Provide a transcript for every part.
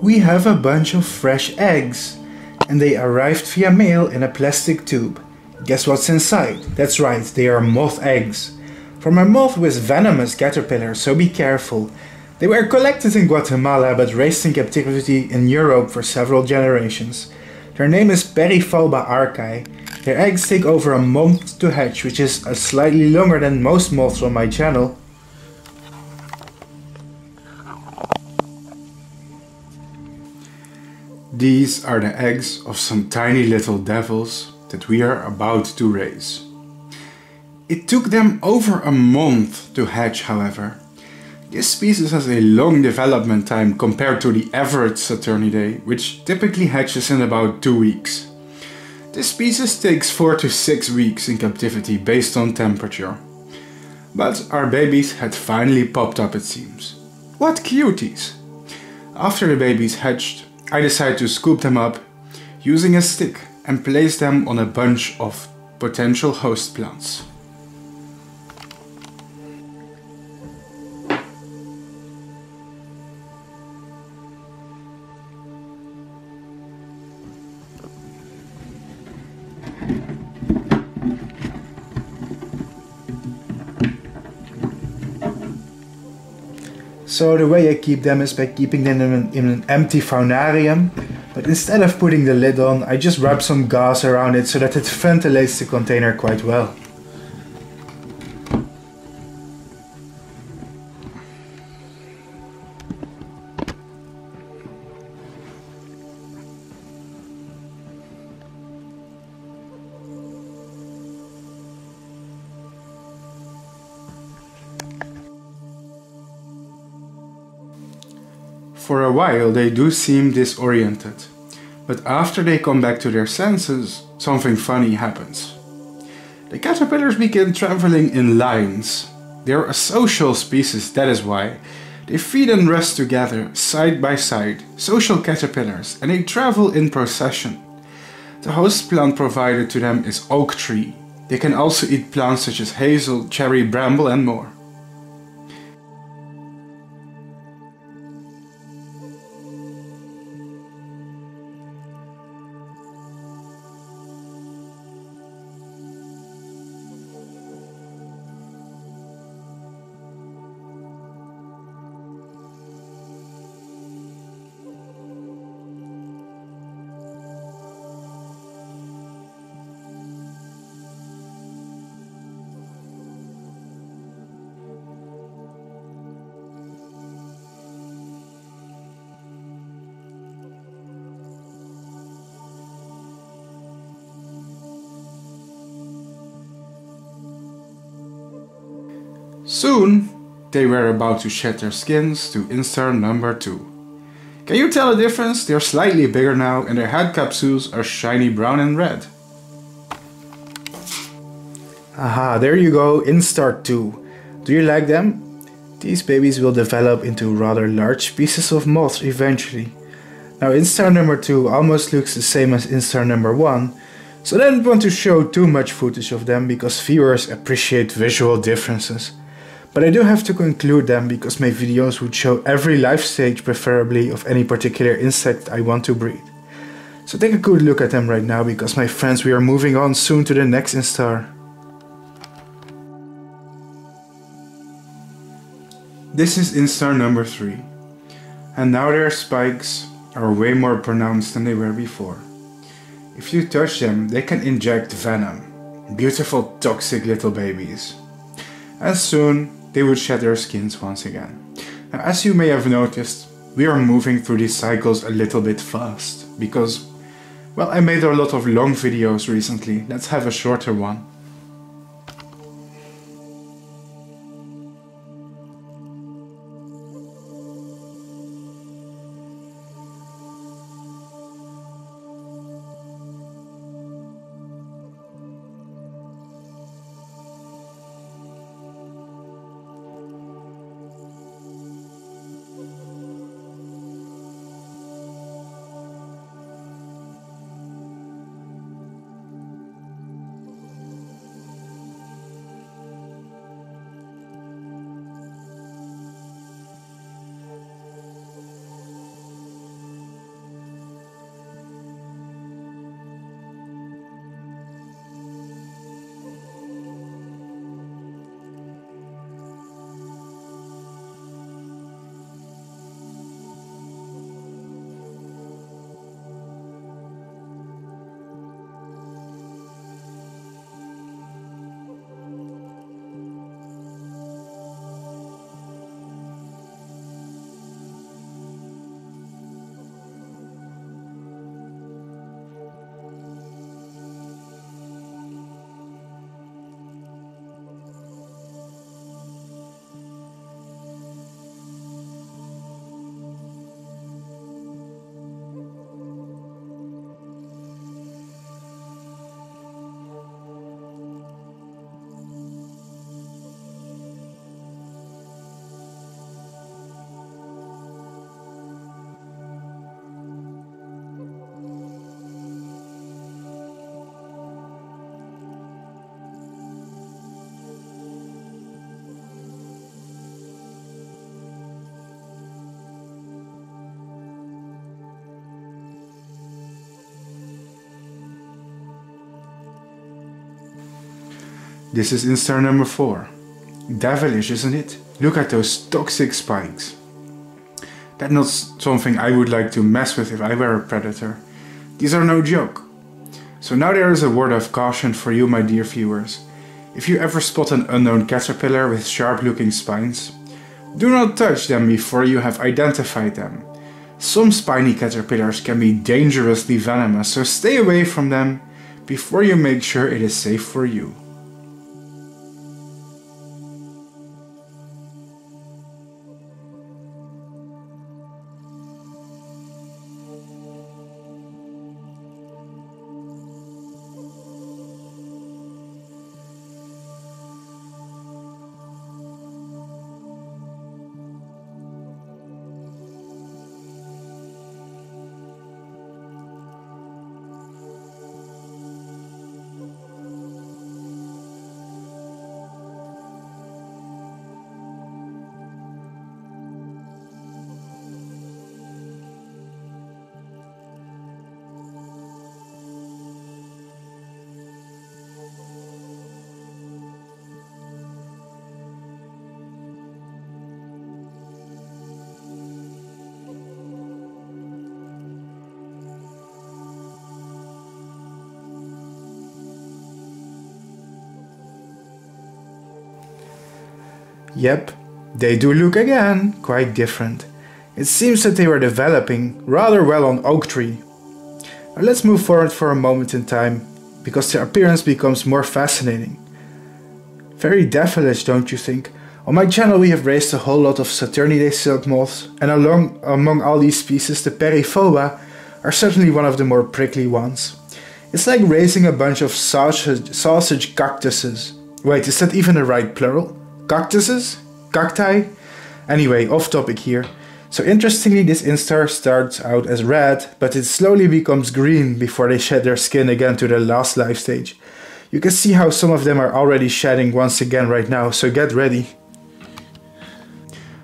We have a bunch of fresh eggs, and they arrived via mail in a plastic tube. Guess what's inside? That's right, they are moth eggs. From a moth with venomous caterpillars, so be careful. They were collected in Guatemala but raised in captivity in Europe for several generations. Their name is Periphoba arcaei. Their eggs take over a month to hatch, which is slightly longer than most moths on my channel. These are the eggs of some tiny little devils that we are about to raise. It took them over a month to hatch, however. This species has a long development time compared to the average Saturniidae, which typically hatches in about 2 weeks. This species takes 4 to 6 weeks in captivity based on temperature. But our babies had finally popped up, it seems. What cuties! After the babies hatched, I decided to scoop them up using a stick and place them on a bunch of potential host plants. So the way I keep them is by keeping them in an empty faunarium, but instead of putting the lid on, I just wrap some gauze around it so that it ventilates the container quite well. For a while they do seem disoriented, but after they come back to their senses, something funny happens. The caterpillars begin traveling in lines. They're a social species, that is why. They feed and rest together, side by side, social caterpillars, and they travel in procession. The host plant provided to them is oak tree. They can also eat plants such as hazel, cherry, bramble and more. Soon, they were about to shed their skins to Instar number 2. Can you tell the difference? They are slightly bigger now and their head capsules are shiny brown and red. Aha, there you go, Instar 2. Do you like them? These babies will develop into rather large pieces of moths eventually. Now Instar number 2 almost looks the same as Instar number 1, so I didn't want to show too much footage of them because viewers appreciate visual differences. But I do have to conclude them because my videos would show every life stage, preferably of any particular insect I want to breed. So take a good look at them right now because, my friends, we are moving on soon to the next instar. This is instar number 3. And now their spikes are way more pronounced than they were before. If you touch them, they can inject venom. Beautiful, toxic little babies. And soon, they would shed their skins once again. Now, as you may have noticed, we are moving through these cycles a little bit fast because, well, I made a lot of long videos recently. Let's have a shorter one. This is Instar number 4. Devilish, isn't it? Look at those toxic spikes. That's not something I would like to mess with if I were a predator. These are no joke. So now there is a word of caution for you, my dear viewers. If you ever spot an unknown caterpillar with sharp-looking spines, do not touch them before you have identified them. Some spiny caterpillars can be dangerously venomous, so stay away from them before you make sure it is safe for you. Yep, they do look again quite different. It seems that they were developing rather well on oak tree. Now let's move forward for a moment in time, because their appearance becomes more fascinating. Very devilish, don't you think? On my channel we have raised a whole lot of Saturniidae silk moths, and among all these species the Periphoba are certainly one of the more prickly ones. It's like raising a bunch of sausage cactuses. Wait, is that even the right plural? Cactuses? Cacti? Anyway, off topic here. So interestingly, this instar starts out as red, but it slowly becomes green before they shed their skin again to their last life stage. You can see how some of them are already shedding once again right now, so get ready.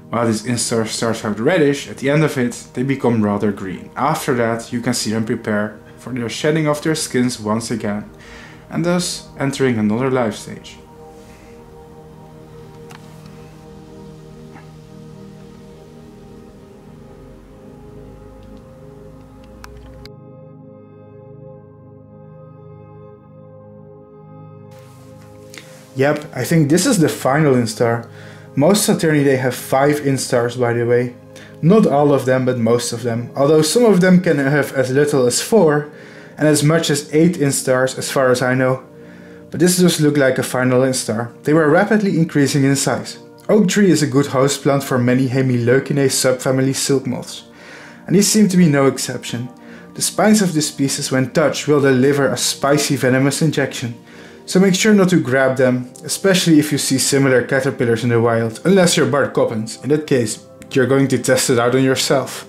While this instar starts out reddish, at the end of it, they become rather green. After that, you can see them prepare for their shedding of their skins once again, and thus entering another life stage. Yep, I think this is the final instar. Most Saturniidae have 5 instars, by the way. Not all of them, but most of them. Although some of them can have as little as 4 and as much as 8 instars, as far as I know. But this does look like a final instar. They were rapidly increasing in size. Oak tree is a good host plant for many Hemileucinae subfamily silk moths, and these seem to be no exception. The spines of this species, when touched, will deliver a spicy venomous injection. So make sure not to grab them, especially if you see similar caterpillars in the wild, unless you're Bart Coppens. In that case, you're going to test it out on yourself.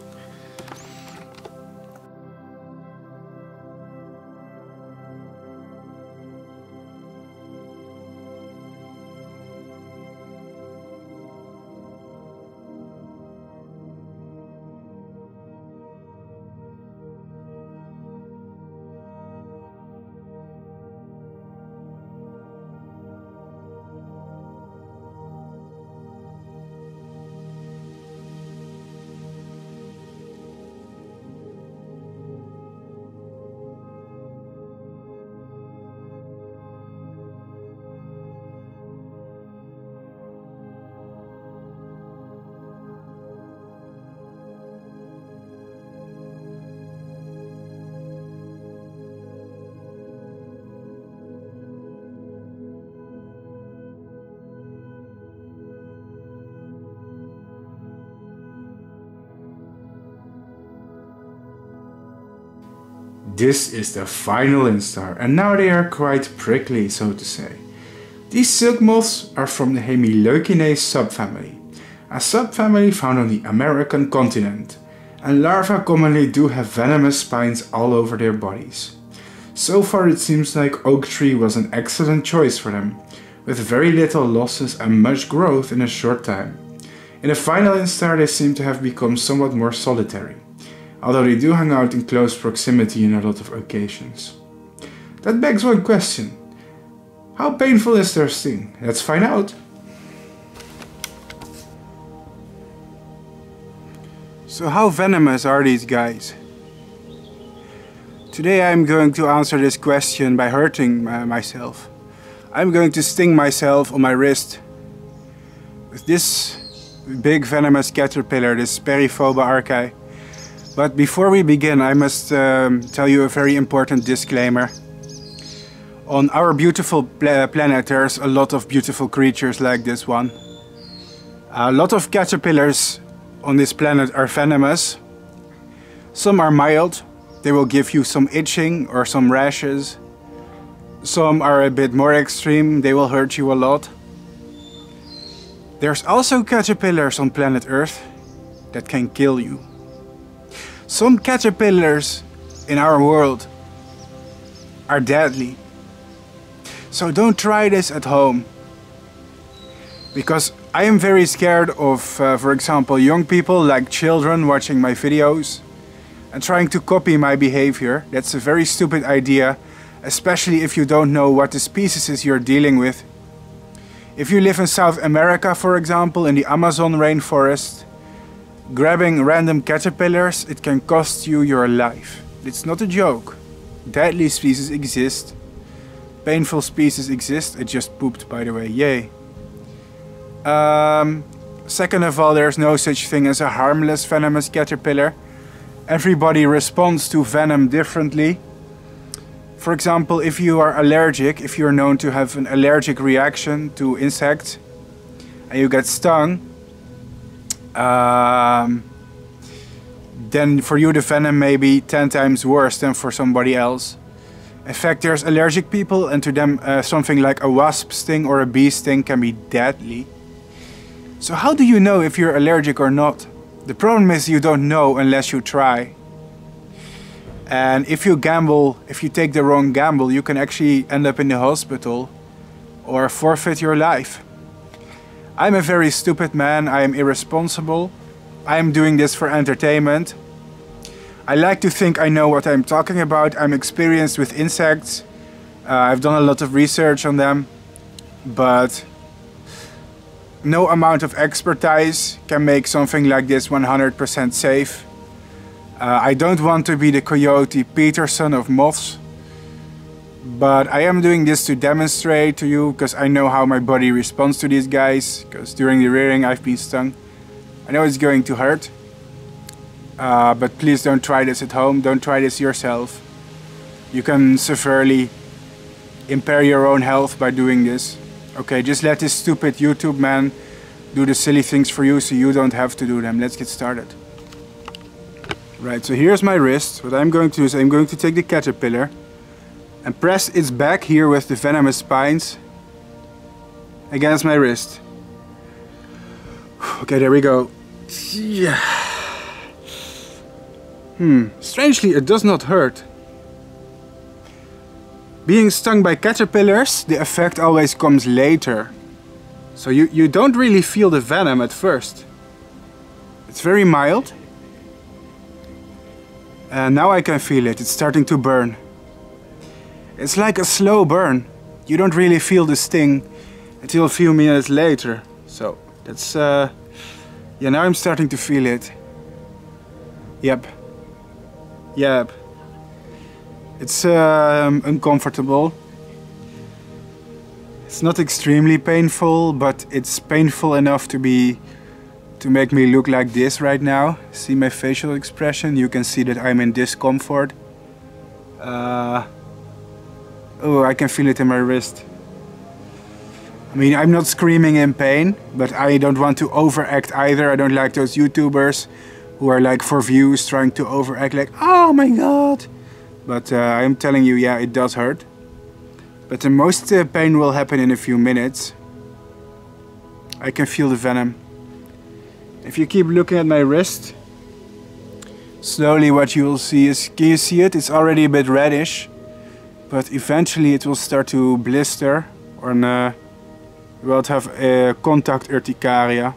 This is the final instar, and now they are quite prickly, so to say. These silk moths are from the Hemileucinae subfamily, a subfamily found on the American continent, and larvae commonly do have venomous spines all over their bodies. So far it seems like oak tree was an excellent choice for them, with very little losses and much growth in a short time. In the final instar they seem to have become somewhat more solitary, although they do hang out in close proximity in a lot of occasions. That begs one question. How painful is their sting? Let's find out. So how venomous are these guys? Today I'm going to answer this question by hurting myself. I'm going to sting myself on my wrist with this big venomous caterpillar, this Periphoba arcaei. But before we begin, I must tell you a very important disclaimer. On our beautiful planet, there's a lot of beautiful creatures like this one. A lot of caterpillars on this planet are venomous. Some are mild, they will give you some itching or some rashes. Some are a bit more extreme, they will hurt you a lot. There's also caterpillars on planet Earth that can kill you. Some caterpillars in our world are deadly. So don't try this at home. Because I am very scared of, for example, young people like children watching my videos and trying to copy my behavior. That's a very stupid idea, especially if you don't know what the species is you're dealing with. If you live in South America, for example, in the Amazon rainforest, grabbing random caterpillars, it can cost you your life. It's not a joke. Deadly species exist. Painful species exist. It just pooped, by the way, yay. Second of all, there's no such thing as a harmless venomous caterpillar. Everybody responds to venom differently. For example, if you are allergic, if you're known to have an allergic reaction to insects and you get stung, then for you the venom may be 10 times worse than for somebody else. In fact, there's allergic people, and to them something like a wasp sting or a bee sting can be deadly. So how do you know if you're allergic or not? The problem is you don't know unless you try. And if you gamble, if you take the wrong gamble, you can actually end up in the hospital or forfeit your life. I'm a very stupid man, I am irresponsible. I am doing this for entertainment. I like to think I know what I'm talking about. I'm experienced with insects. I've done a lot of research on them, but no amount of expertise can make something like this 100% safe. I don't want to be the Coyote Peterson of moths, but I am doing this to demonstrate to you because I know how my body responds to these guys, because during the rearing I've been stung. I know it's going to hurt, but please don't try this at home, don't try this yourself. You can severely impair your own health by doing this. Okay, just let this stupid YouTube man do the silly things for you so you don't have to do them. Let's get started. Right, so here's my wrist. What I'm going to do is I'm going to take the caterpillar and press its back here with the venomous spines against my wrist. Okay, there we go. Yeah. Strangely, it does not hurt. Being stung by caterpillars, the effect always comes later. So you don't really feel the venom at first. It's very mild. And now I can feel it, it's starting to burn. It's like a slow burn. You don't really feel the sting until a few minutes later. So that's, yeah, now I'm starting to feel it. Yep. Yep. It's uncomfortable. It's not extremely painful, but it's painful enough to make me look like this right now. See my facial expression? You can see that I'm in discomfort. Oh, I can feel it in my wrist. I mean, I'm not screaming in pain, but I don't want to overact either. I don't like those YouTubers who are like for views trying to overact like, oh my god. But I'm telling you, yeah, it does hurt. But the most pain will happen in a few minutes. I can feel the venom. If you keep looking at my wrist, slowly what you will see is, can you see it? It's already a bit reddish, but eventually it will start to blister, or you will have a contact urticaria.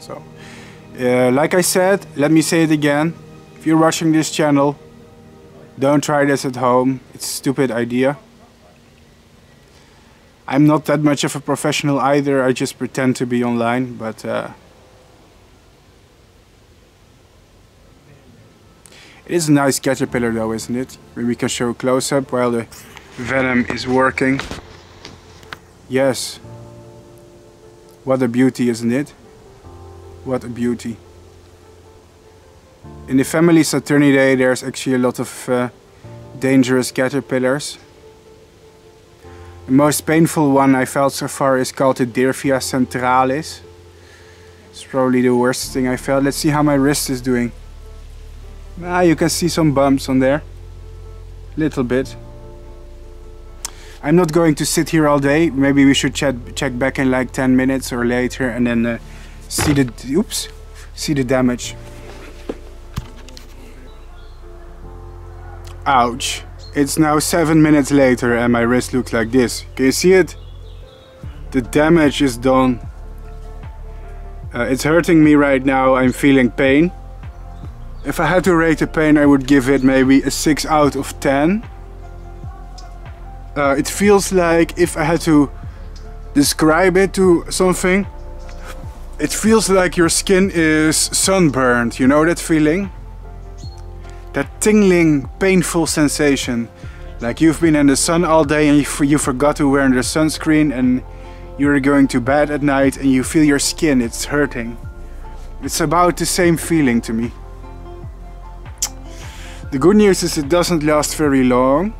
So, like I said, let me say it again. If you're watching this channel, Don't try this at home, it's a stupid idea. I'm not that much of a professional either, I just pretend to be online, but it is a nice caterpillar though, isn't it? We can show a close-up while the venom is working. Yes. What a beauty, isn't it? What a beauty. In the family Saturniidae there's actually a lot of dangerous caterpillars. The most painful one I felt so far is called the Dirphia centralis. It's probably the worst thing I felt. Let's see how my wrist is doing. Ah, you can see some bumps on there. Little bit. I'm not going to sit here all day. Maybe we should check back in like 10 minutes or later and then see the damage. Ouch. It's now 7 minutes later and my wrist looks like this. Can you see it? The damage is done. It's hurting me right now. I'm feeling pain. If I had to rate the pain, I would give it maybe a 6 out of 10. It feels like, if I had to describe it to something, it feels like your skin is sunburned. You know that feeling? That tingling, painful sensation, like you've been in the sun all day and you forgot to wear the sunscreen and you're going to bed at night and you feel your skin, it's hurting. It's about the same feeling to me. The good news is it doesn't last very long.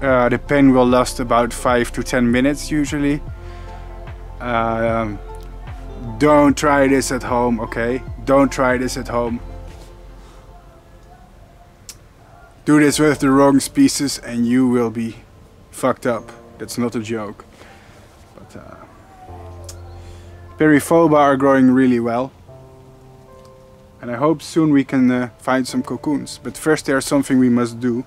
The pain will last about 5 to 10 minutes usually. Don't try this at home, okay? Don't try this at home. Do this with the wrong species and you will be fucked up. That's not a joke. But Periphoba are growing really well. And I hope soon we can find some cocoons. But first there's something we must do.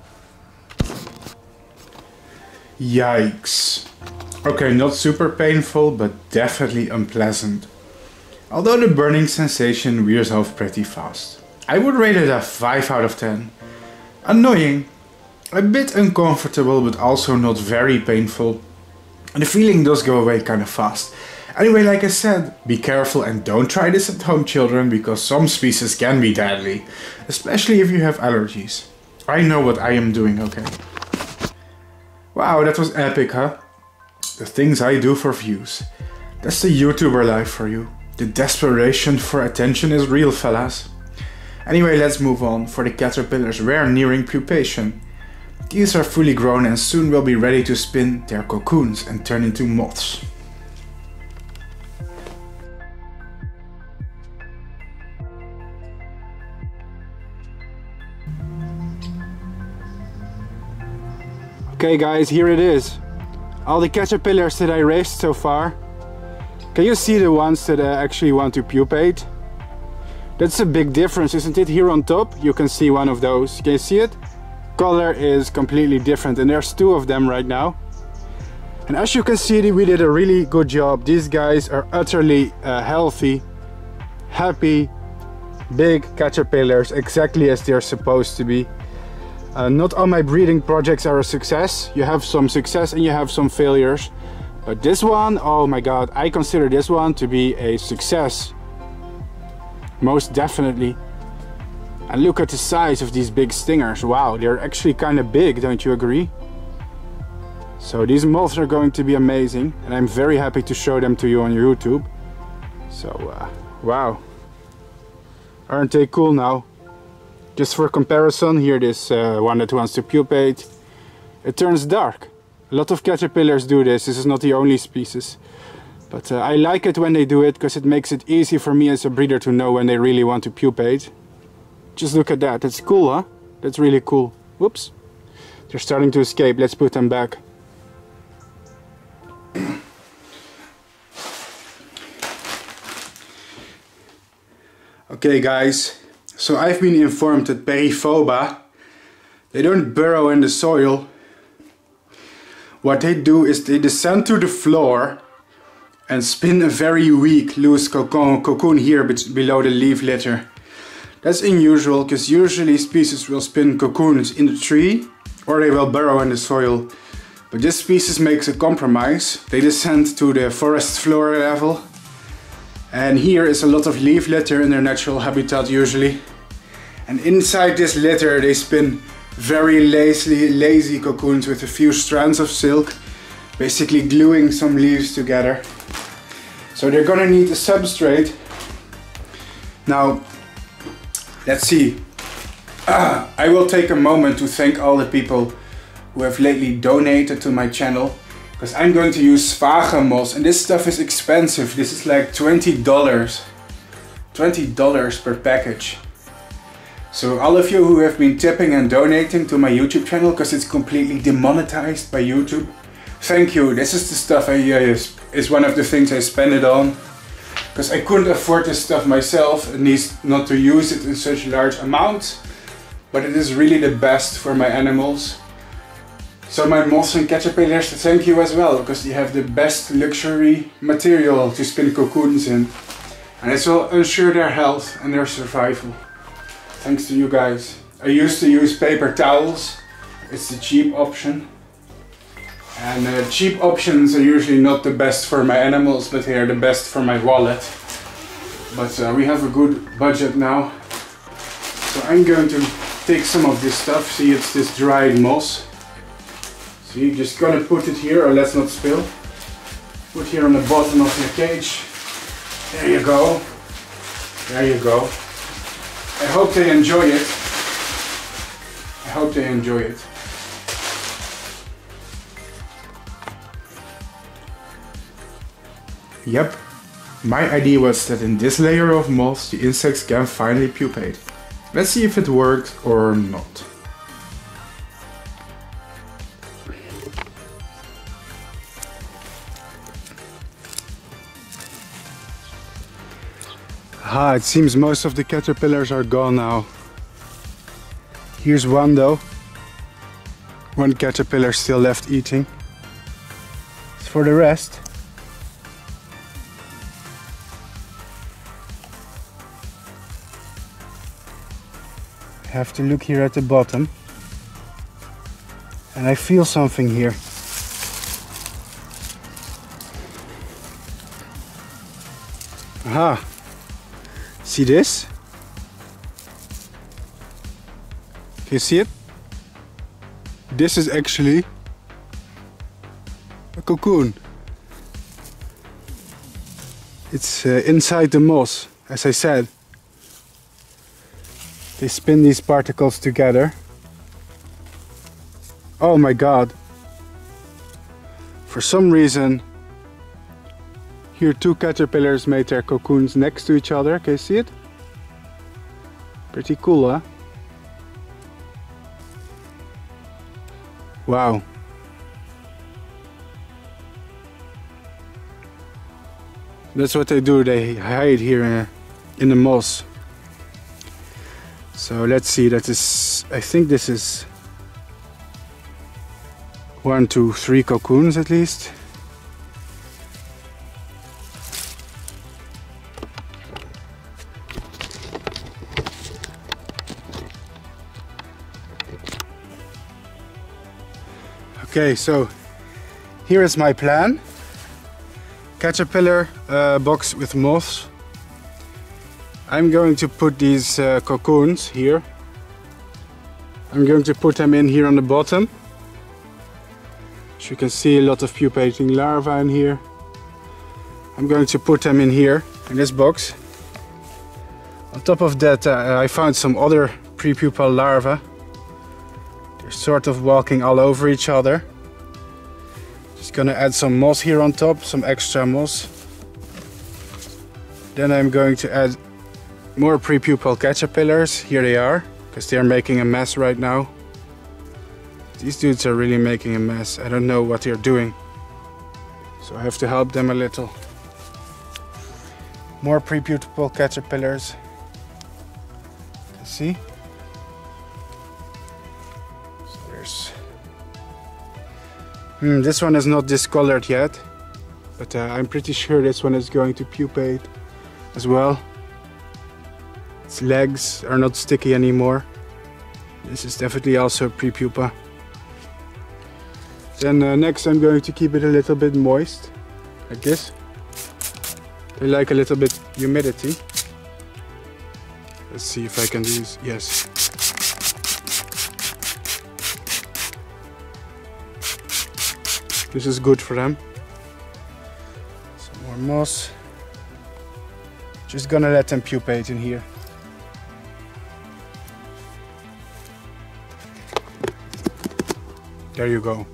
Yikes. Okay, not super painful, but definitely unpleasant. Although the burning sensation wears off pretty fast. I would rate it a 5 out of 10. Annoying, a bit uncomfortable, but also not very painful. And the feeling does go away kind of fast. Anyway, like I said, be careful and don't try this at home, children, because some species can be deadly, especially if you have allergies. I know what I am doing, okay? Wow, that was epic, huh? The things I do for views. That's the YouTuber life for you. The desperation for attention is real, fellas. Anyway, let's move on, for the caterpillars were nearing pupation. These are fully grown and soon will be ready to spin their cocoons and turn into moths. Okay guys, here it is. All the caterpillars that I raised so far. Can you see the ones that actually want to pupate? That's a big difference, isn't it? Here on top you can see one of those. Can you see it? Color is completely different and there's two of them right now. And as you can see, we did a really good job. These guys are utterly healthy, happy, big caterpillars, exactly as they're supposed to be. Not all my breeding projects are a success. You have some success and you have some failures. But this one, oh my god, I consider this one to be a success. Most definitely. And look at the size of these big stingers. Wow, they're actually kind of big, don't you agree? So these moths are going to be amazing and I'm very happy to show them to you on YouTube. So wow, aren't they cool? Now just for comparison, here this one that wants to pupate, it turns dark. A lot of caterpillars do this. This is not the only species. But I like it when they do it, because it makes it easy for me as a breeder to know when they really want to pupate. Just look at that, that's cool, huh? That's really cool. Whoops. They're starting to escape, let's put them back. Okay guys, so I've been informed that Periphoba, they don't burrow in the soil. What they do is they descend to the floor and spin a very weak, loose cocoon here below the leaf litter. That's unusual because usually species will spin cocoons in the tree or they will burrow in the soil. But this species makes a compromise. They descend to the forest floor level. And here is a lot of leaf litter in their natural habitat usually. And inside this litter they spin very lazy cocoons with a few strands of silk, basically gluing some leaves together. So they're gonna need a substrate. Now, let's see. I will take a moment to thank all the people who have lately donated to my channel, because I'm going to use Sphagnum moss, and this stuff is expensive. This is like $20 per package. So all of you who have been tipping and donating to my YouTube channel, because it's completely demonetized by YouTube, thank you. This is the stuff is one of the things I spend it on, because I couldn't afford this stuff myself, at least not to use it in such large amounts, but it is really the best for my animals. So my moths and caterpillars, thank you as well, because you have the best luxury material to spin cocoons in, and it will ensure their health and their survival. Thanks to you guys. I used to use paper towels, it's the cheap option. And cheap options are usually not the best for my animals, but they are the best for my wallet. But we have a good budget now. So I'm going to take some of this stuff. See, it's this dried moss. See, just gonna put it here, or let's not spill. Put here on the bottom of your cage. There you go. There you go. I hope they enjoy it. I hope they enjoy it. Yep, my idea was that in this layer of moss the insects can finally pupate. Let's see if it worked or not. It seems most of the caterpillars are gone now. Here's one though. One caterpillar still left eating. As for the rest, I have to look here at the bottom. And I feel something here. Aha! See this? Can you see it? This is actually a cocoon. It's inside the moss, as I said. They spin these particles together. Oh my god. For some reason, here two caterpillars made their cocoons next to each other. Can you see it? Pretty cool, huh? Wow. That's what they do, they hide here in the moss. So let's see, that is, I think this is 1, 2, 3 cocoons at least. Okay, so here is my plan. Caterpillar box with moths. I'm going to put these cocoons here. I'm going to put them in here on the bottom. As you can see, a lot of pupating larvae in here. I'm going to put them in here, in this box. On top of that, I found some other prepupal larvae. They're sort of walking all over each other. Just gonna add some moss here on top, some extra moss. Then I'm going to add more prepupal caterpillars. Here they are, because they're making a mess right now. These dudes are really making a mess. I don't know what they're doing. So I have to help them a little. More prepupal caterpillars. See? This one is not discolored yet, but I'm pretty sure this one is going to pupate as well. Its legs are not sticky anymore. This is definitely also a prepupa. Then next I'm going to keep it a little bit moist, like this. They like a little bit humidity. Let's see if I can use, yes. This is good for them. Some more moss. Just gonna let them pupate in here. There you go.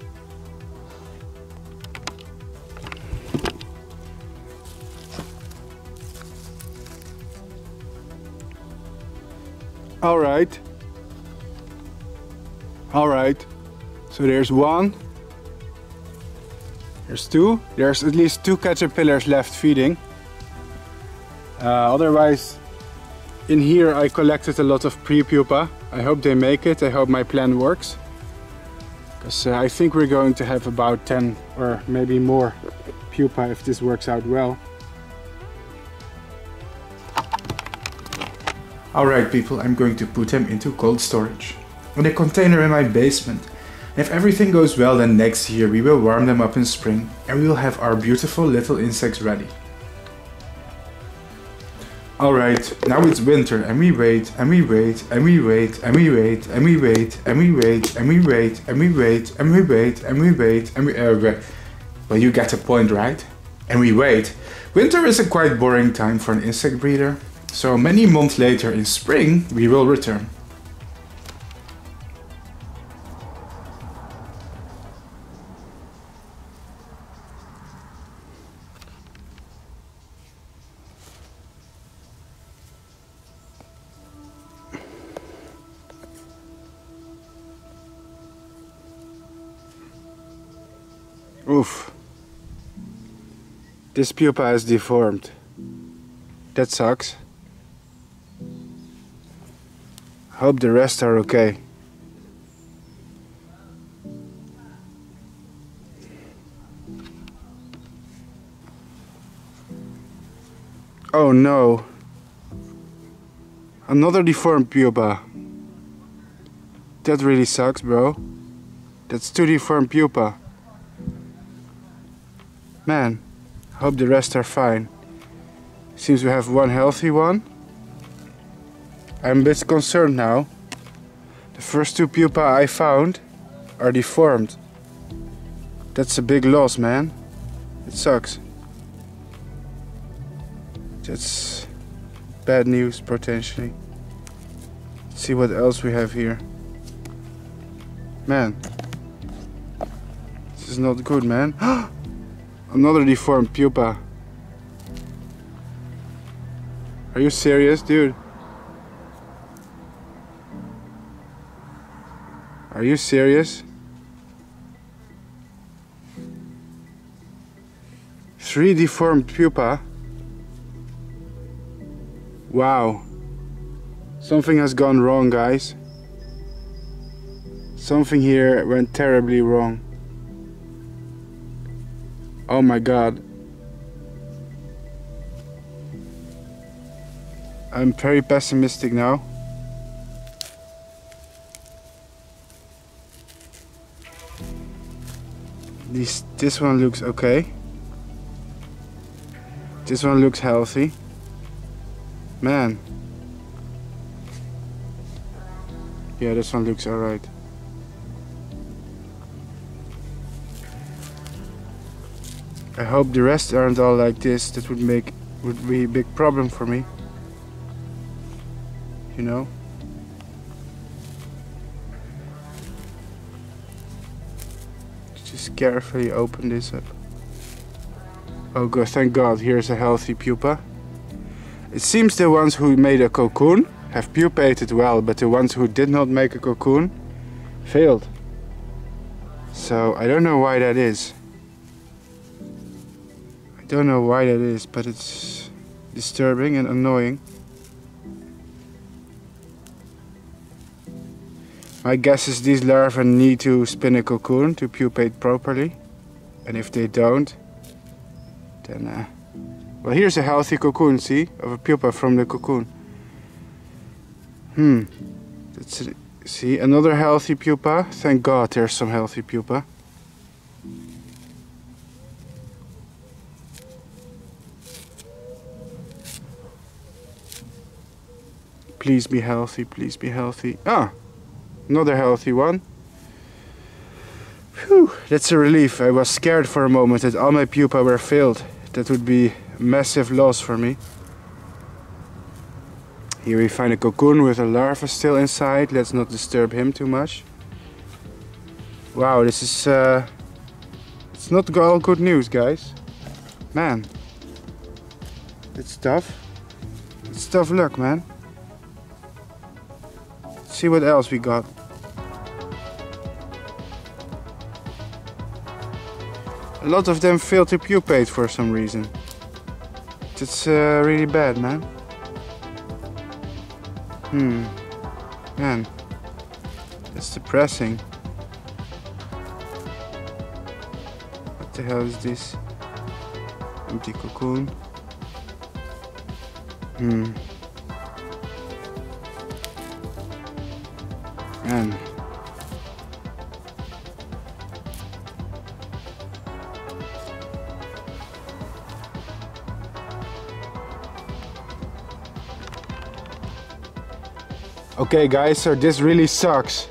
All right, so there's one, there's two, there's at least two caterpillars left feeding. Otherwise, in here I collected a lot of prepupa. I hope they make it, I hope my plan works, because I think we're going to have about 10 or maybe more pupa if this works out well. Alright people, I'm going to put them into cold storage in a container in my basement. And if everything goes well, then next year we will warm them up in spring and we will have our beautiful little insects ready. Alright, now it's winter and we wait and we wait and we wait and we wait and we wait and we wait and we wait and we wait and we wait and we wait and we... Well, you get the point, right? And we wait. Winter is a quite boring time for an insect breeder. So many months later in spring, we will return. Oof. This pupa is deformed. That sucks. Hope the rest are okay. Oh no. Another deformed pupa. That really sucks, bro. That's two deformed pupa. Man, hope the rest are fine. Seems we have one healthy one. I'm a bit concerned now. The first two pupae I found are deformed. That's a big loss, man. It sucks. That's bad news, potentially. Let's see what else we have here. Man. This is not good, man. Another deformed pupa. Are you serious, dude? Are you serious? Three deformed pupa? Wow. Something has gone wrong, guys. Something here went terribly wrong. Oh my god. I'm very pessimistic now. This one looks okay. This one looks healthy. Man. Yeah, this one looks alright. I hope the rest aren't all like this. That would be a big problem for me. You know? Just carefully open this up. Oh god, thank god, here's a healthy pupa. It seems the ones who made a cocoon have pupated well, but the ones who did not make a cocoon failed. So I don't know why that is. I don't know why that is, but it's disturbing and annoying. My guess is these larvae need to spin a cocoon to pupate properly, and if they don't, then well, here's a healthy cocoon, see, of a pupa from the cocoon. That's it. See, another healthy pupa. Thank God there's some healthy pupa. Please be healthy, please be healthy. Ah, another healthy one. Phew, that's a relief. I was scared for a moment that all my pupa were failed. That would be a massive loss for me. Here we find a cocoon with a larva still inside. Let's not disturb him too much. Wow, this is... it's not all good news, guys. Man. It's tough. It's tough luck, man. Let's see what else we got. A lot of them failed to pupate for some reason. It's really bad, man. Man, that's depressing. What the hell is this? Empty cocoon. Man. Okay guys, so this really sucks.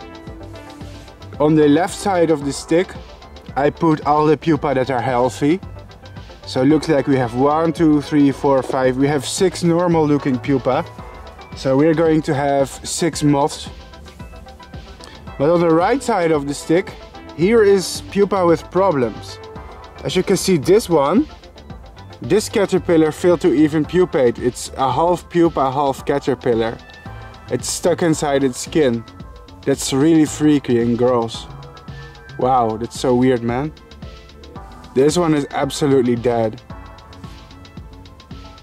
On the left side of the stick, I put all the pupa that are healthy. So it looks like we have 1, 2, 3, 4, 5, we have 6 normal looking pupa. So we're going to have 6 moths. But on the right side of the stick, here is pupa with problems. As you can see, this one, this caterpillar failed to even pupate. It's a half pupa, half caterpillar. It's stuck inside its skin. That's really freaky and gross. Wow, that's so weird, man. This one is absolutely dead.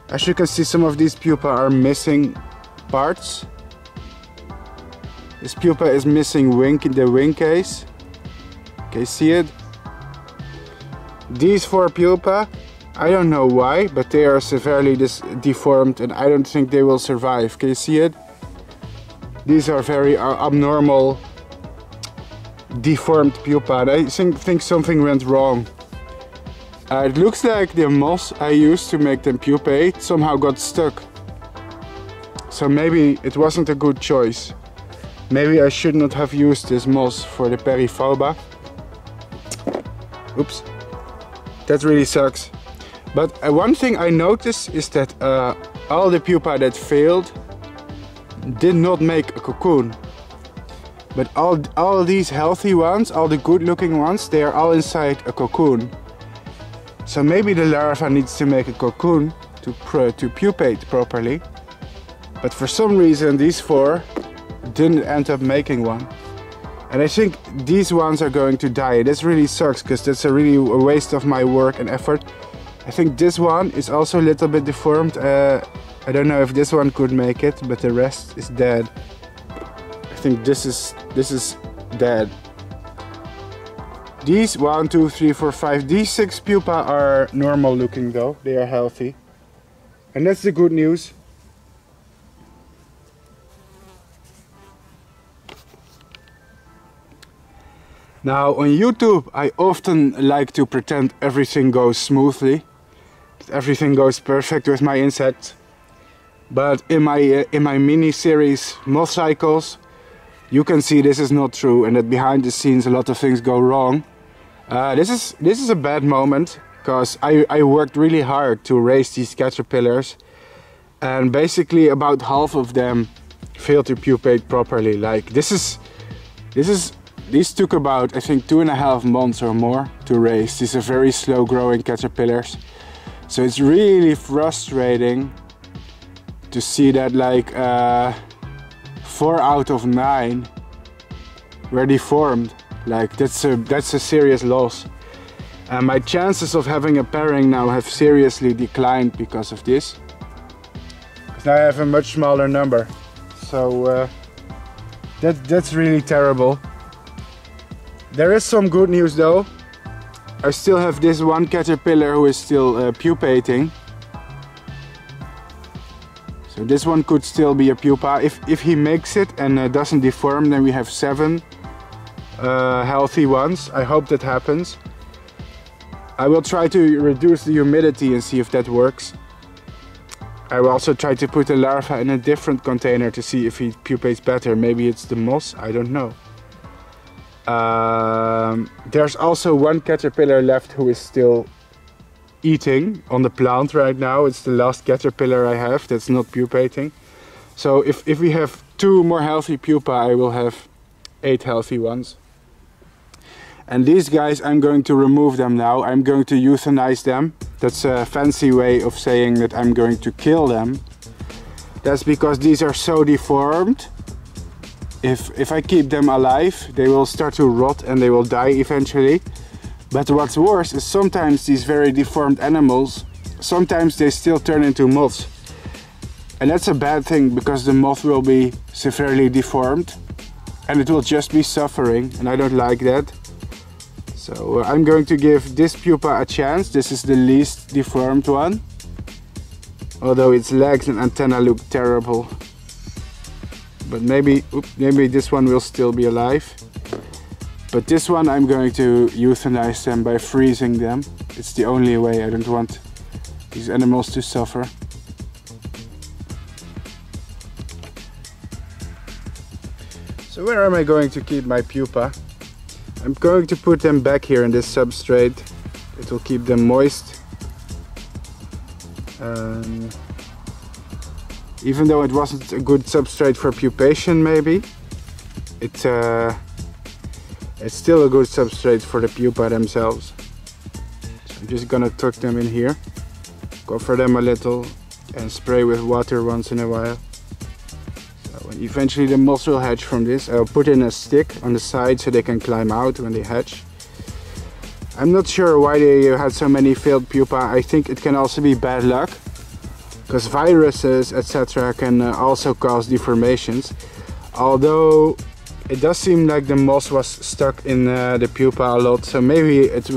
As you can see, some of these pupa are missing parts. This pupa is missing the wing case. Can you see it? These 4 pupa, I don't know why, but they are severely deformed and I don't think they will survive. Can you see it? These are very abnormal, deformed pupa. I think something went wrong. It looks like the moss I used to make them pupate somehow got stuck. So maybe it wasn't a good choice. Maybe I should not have used this moss for the Periphoba. Oops, that really sucks. But one thing I noticed is that all the pupa that failed did not make a cocoon, but all these healthy ones, all the good looking ones, they are all inside a cocoon. So maybe the larva needs to make a cocoon to pupate properly, but for some reason these 4 didn't end up making one, and I think these ones are going to die. This really sucks because that's a waste of my work and effort. I think this one is also a little bit deformed. I don't know if this one could make it, but the rest is dead. I think this is dead. These 1, 2, 3, 4, 5, these 6 pupa are normal looking though. They are healthy. And that's the good news. Now on YouTube, I often like to pretend everything goes smoothly. That everything goes perfect with my insects. But in my mini series Moth Cycles, you can see this is not true, and that behind the scenes a lot of things go wrong. This is a bad moment because I worked really hard to raise these caterpillars, and basically about half of them failed to pupate properly. Like these took about, I think, 2.5 months or more to raise. These are very slow growing caterpillars, so it's really frustrating to see that, like, 4 out of 9 were deformed. Like, that's a serious loss, and my chances of having a pairing now have seriously declined because of this. Because now I have a much smaller number, so that's really terrible. There is some good news though. I still have this one caterpillar who is still pupating. So this one could still be a pupa. If he makes it and doesn't deform, then we have 7 healthy ones. I hope that happens. I will try to reduce the humidity and see if that works. I will also try to put the larva in a different container to see if he pupates better. Maybe it's the moss, I don't know. There's also one caterpillar left who is still eating on the plant right now. It's the last caterpillar I have that's not pupating. So if we have 2 more healthy pupae, I will have 8 healthy ones. And these guys, I'm going to remove them now. I'm going to euthanize them. That's a fancy way of saying that I'm going to kill them. That's because these are so deformed. If I keep them alive, they will start to rot and they will die eventually. But what's worse is sometimes these very deformed animals, sometimes they still turn into moths. And that's a bad thing because the moth will be severely deformed and it will just be suffering, and I don't like that. So I'm going to give this pupa a chance. This is the least deformed one. Although its legs and antenna look terrible. But maybe this one will still be alive. But this one I'm going to euthanize them by freezing them. It's the only way. I don't want these animals to suffer. So where am I going to keep my pupa? I'm going to put them back here in this substrate. It will keep them moist. Even though it wasn't a good substrate for pupation, maybe it's still a good substrate for the pupa themselves. So I'm just gonna tuck them in here, cover them a little, and spray with water once in a while. Eventually the moths will hatch from this. I'll put in a stick on the side so they can climb out when they hatch. I'm not sure why they had so many failed pupae. I think it can also be bad luck, because viruses, etc. can also cause deformations. Although it does seem like the moss was stuck in the pupa a lot, so maybe it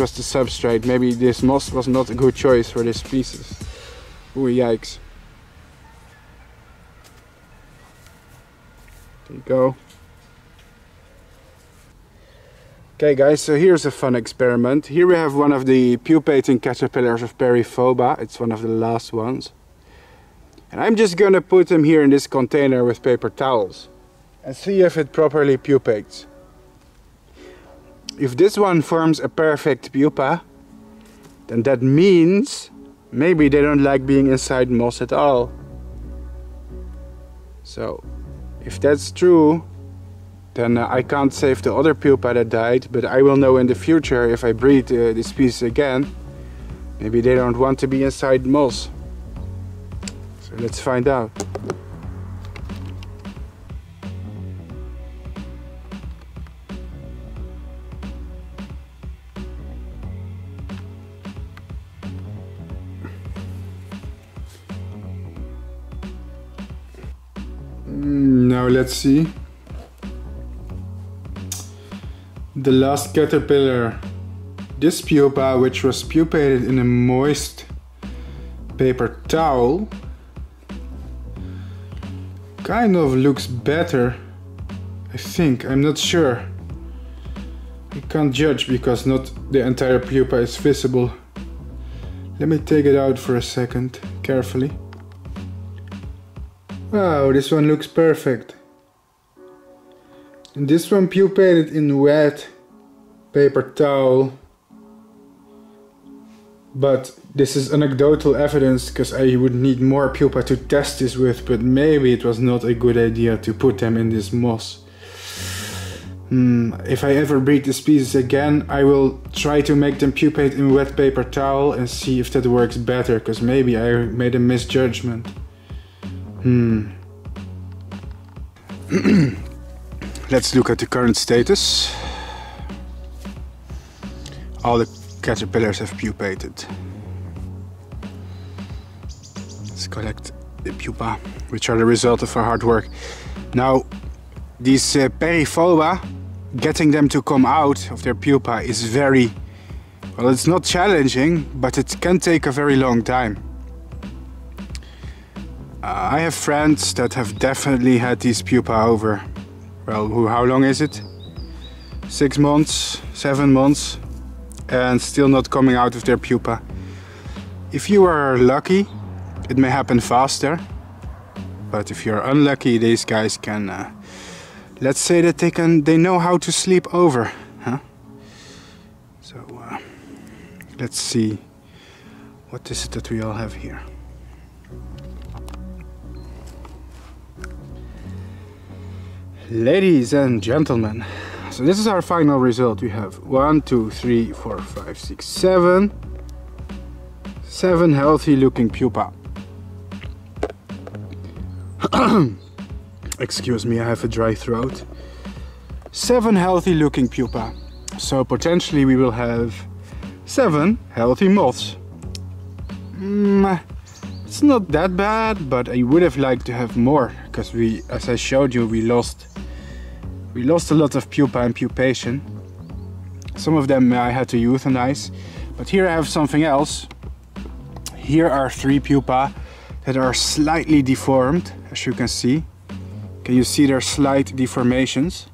was the substrate. Maybe this moss was not a good choice for this species. Ooh, yikes. There you go. Okay guys, so here's a fun experiment. Here we have one of the pupating caterpillars of Periphoba. It's one of the last ones. And I'm just gonna put him here in this container with paper towels and see if it properly pupates. If this one forms a perfect pupa, then that means maybe they don't like being inside moss at all. So if that's true, then I can't save the other pupa that died, but I will know in the future if I breed this species again. Maybe they don't want to be inside moss. So let's find out. Now let's see. The last caterpillar, this pupa, which was pupated in a moist paper towel, kind of looks better, I think. I'm not sure. I can't judge because not the entire pupa is visible. Let me take it out for a second, carefully. Wow, this one looks perfect. And this one pupated in wet paper towel. But this is anecdotal evidence, because I would need more pupa to test this with, but maybe it was not a good idea to put them in this moss. If I ever breed this species again, I will try to make them pupate in wet paper towel and see if that works better, because maybe I made a misjudgment. Let's look at the current status. All the caterpillars have pupated. Let's collect the pupa, which are the result of our hard work. Now, these Periphoba, getting them to come out of their pupa is very, well, it's not challenging, but it can take a very long time. I have friends that have definitely had these pupa over. Well, how long is it? 6 months, 7 months, and still not coming out of their pupa. If you are lucky, it may happen faster. But if you're unlucky, these guys can, let's say that they know how to sleep over, huh? So let's see, what is it that we all have here? Ladies and gentlemen, so this is our final result. We have 1, 2, 3, 4, 5, 6, 7. 7 healthy looking pupa. Excuse me, I have a dry throat. 7 healthy looking pupa. So potentially we will have 7 healthy moths. It's not that bad, but I would have liked to have more, because we, as I showed you, we lost a lot of pupa and pupation. Some of them I had to euthanize. But here I have something else. Here are 3 pupa that are slightly deformed, as you can see. Can you see their slight deformations?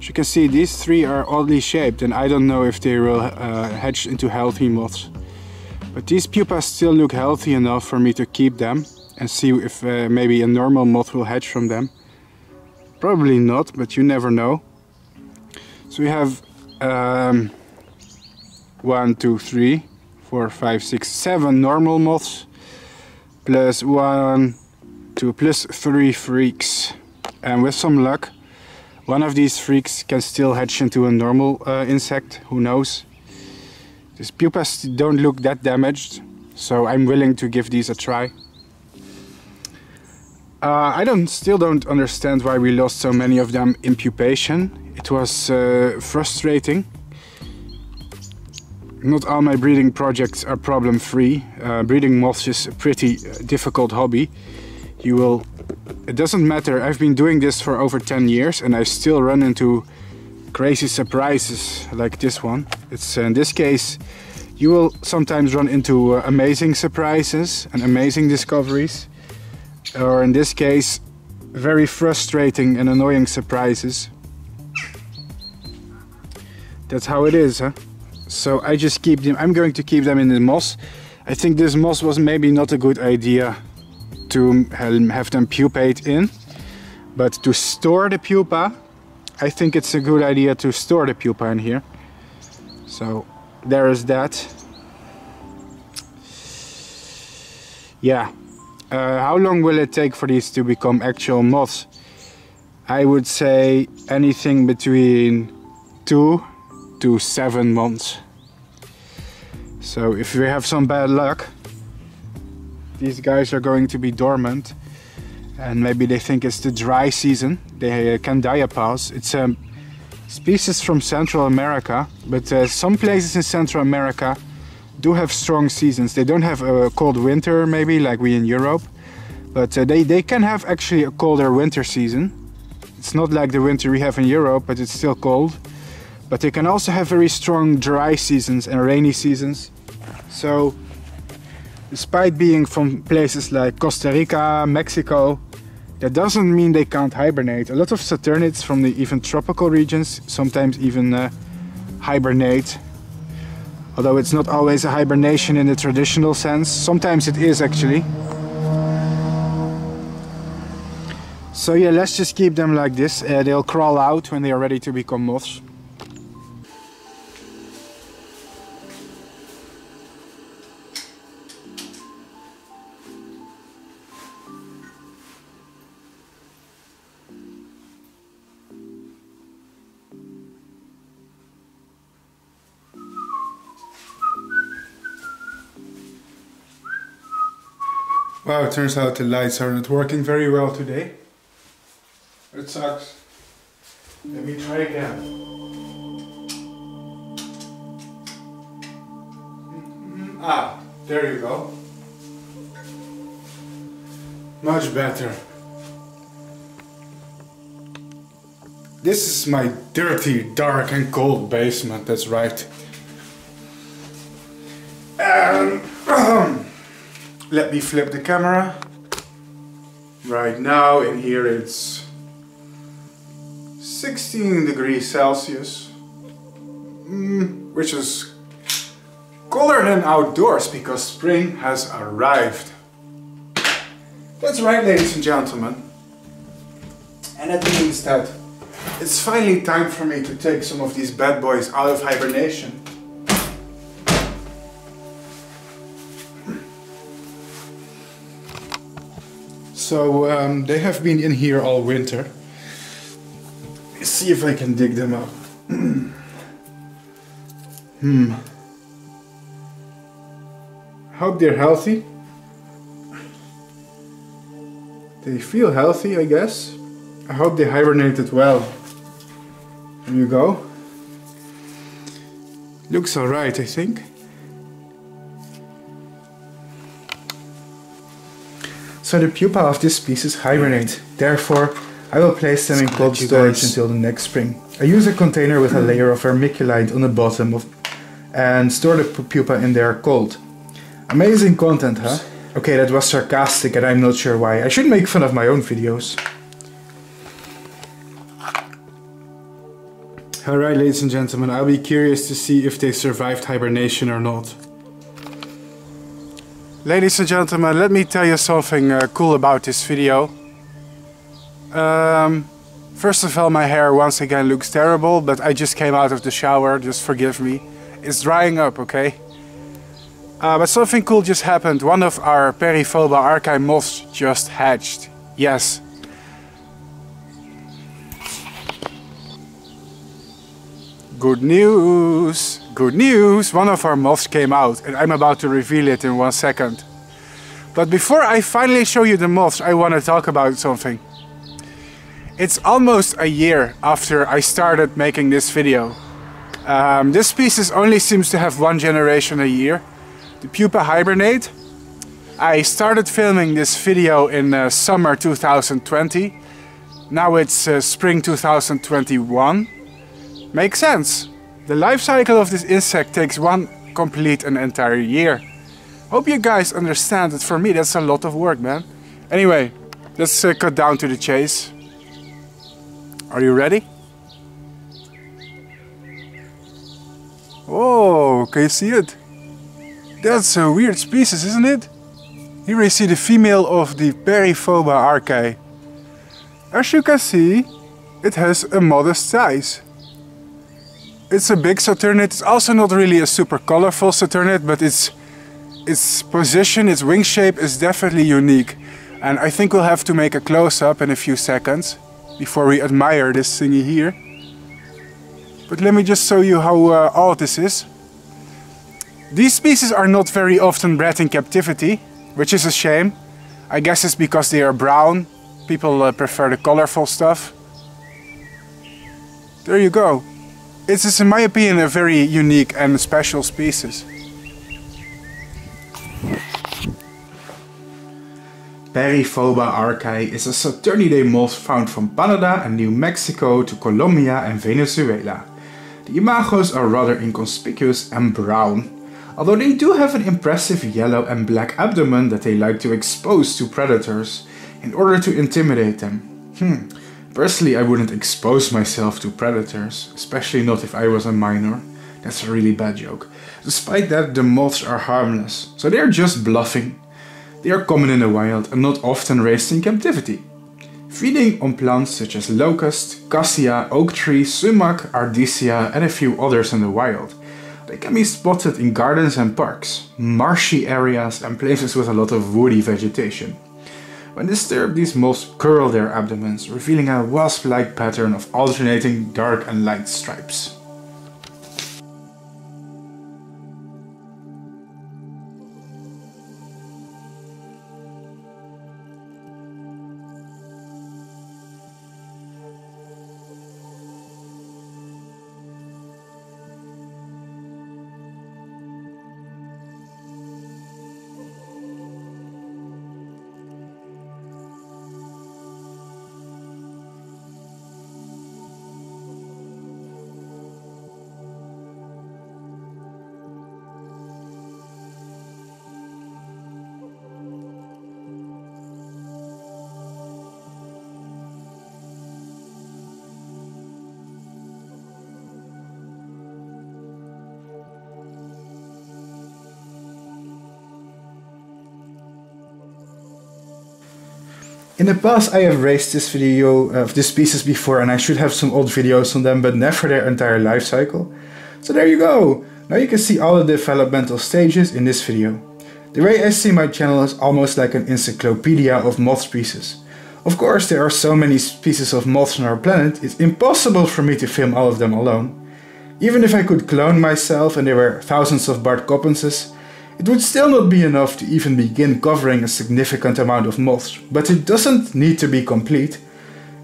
As you can see, these 3 are oddly shaped, and I don't know if they will hatch into healthy moths. But these pupas still look healthy enough for me to keep them and see if maybe a normal moth will hatch from them. Probably not, but you never know. So we have 1, 2, 3, 4, 5, 6, 7 normal moths, plus 1, 2, plus 3 freaks. And with some luck, one of these freaks can still hatch into a normal insect, who knows. These pupas don't look that damaged, so I'm willing to give these a try. I still don't understand why we lost so many of them in pupation. It was frustrating. Not all my breeding projects are problem-free. Breeding moths is a pretty difficult hobby. It doesn't matter, I've been doing this for over 10 years and I still run into crazy surprises like this one. It's in this case, you will sometimes run into amazing surprises and amazing discoveries. Or in this case, very frustrating and annoying surprises. That's how it is, huh? So I just keep them, I'm going to keep them in the moss. I think this moss was maybe not a good idea to have them pupate in, but to store the pupa, I think it's a good idea to store the pupa in here. So there is that. Yeah, how long will it take for these to become actual moths? I would say anything between 2 to 7 months. So if we have some bad luck, these guys are going to be dormant, and maybe they think it's the dry season. They can diapause. It's a species from Central America, but some places in Central America do have strong seasons. They don't have a cold winter maybe like we in Europe, but they can have actually a colder winter season. It's not like the winter we have in Europe, but it's still cold. But they can also have very strong dry seasons and rainy seasons. So despite being from places like Costa Rica, Mexico, that doesn't mean they can't hibernate. A lot of Saturnids from the even tropical regions sometimes even hibernate. Although it's not always a hibernation in the traditional sense. Sometimes it is actually. So yeah, let's just keep them like this. They'll crawl out when they are ready to become moths. Wow, it turns out the lights are not working very well today. It sucks. Let me try again. Ah, there you go. Much better. This is my dirty, dark and cold basement, that's right. Let me flip the camera. Right now in here it's 16 degrees Celsius, which is colder than outdoors because spring has arrived. That's right, ladies and gentlemen. And that means that it's finally time for me to take some of these bad boys out of hibernation. So they have been in here all winter. Let's see if I can dig them up. Hope they're healthy. They feel healthy, I guess. I hope they hibernated well. There you go. Looks alright, I think. So the pupa of this species hibernate. Therefore, I will place them in cold storage until the next spring. I use a container with a layer of vermiculite on the bottom and store the pupa in there cold. Amazing content, huh? Okay, that was sarcastic and I'm not sure why. I should make fun of my own videos. Alright, ladies and gentlemen, I'll be curious to see if they survived hibernation or not. Ladies and gentlemen, let me tell you something cool about this video. First of all, my hair once again looks terrible, but I just came out of the shower, just forgive me. It's drying up, okay? But something cool just happened. One of our Periphoba arcaei moths just hatched. Yes. Good news! Good news! One of our moths came out and I'm about to reveal it in 1 second. But before I finally show you the moths, I want to talk about something. It's almost a year after I started making this video. This species only seems to have one generation a year. The pupa hibernate. I started filming this video in summer 2020. Now it's spring 2021. Makes sense. The life cycle of this insect takes one complete and entire year. Hope you guys understand that for me that's a lot of work, man. Anyway, let's cut down to the chase. Are you ready? Oh, can you see it? That's a weird species, isn't it? Here we see the female of the Periphoba arcaei. As you can see, it has a modest size. It's a big Saturnid. It's also not really a super colorful Saturnid, but its position, its wing shape is definitely unique. And I think we'll have to make a close-up in a few seconds before we admire this thingy here. But let me just show you how odd this is. These species are not very often bred in captivity, which is a shame. I guess it's because they are brown. People prefer the colorful stuff. There you go. It is, in my opinion, a very unique and special species. Periphoba arcaei is a Saturniidae moth found from Canada and New Mexico to Colombia and Venezuela. The imagos are rather inconspicuous and brown, although they do have an impressive yellow and black abdomen that they like to expose to predators in order to intimidate them. Personally, I wouldn't expose myself to predators, especially not if I was a minor. That's a really bad joke. Despite that, the moths are harmless, so they are just bluffing. They are common in the wild and not often raised in captivity. Feeding on plants such as locust, cassia, oak tree, sumac, ardisia and a few others in the wild. They can be spotted in gardens and parks, marshy areas and places with a lot of woody vegetation. When disturbed, these moths curl their abdomens, revealing a wasp-like pattern of alternating dark and light stripes. In the past I have raised this video of this species before, and I should have some old videos on them, but never their entire life cycle. So there you go! Now you can see all the developmental stages in this video. The way I see my channel is almost like an encyclopedia of moth species. Of course, there are so many species of moths on our planet, it's impossible for me to film all of them alone. Even if I could clone myself and there were thousands of Bart Coppenses, it would still not be enough to even begin covering a significant amount of moths. But it doesn't need to be complete.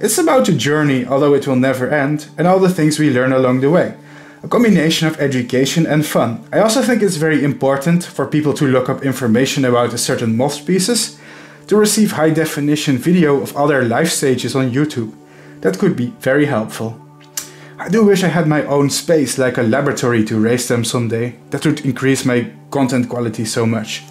It's about a journey, although it will never end, and all the things we learn along the way. A combination of education and fun. I also think it's very important for people to look up information about a certain moth species, to receive high definition video of other life stages on YouTube. That could be very helpful. I do wish I had my own space, like a laboratory, to raise them someday. That would increase my content quality so much.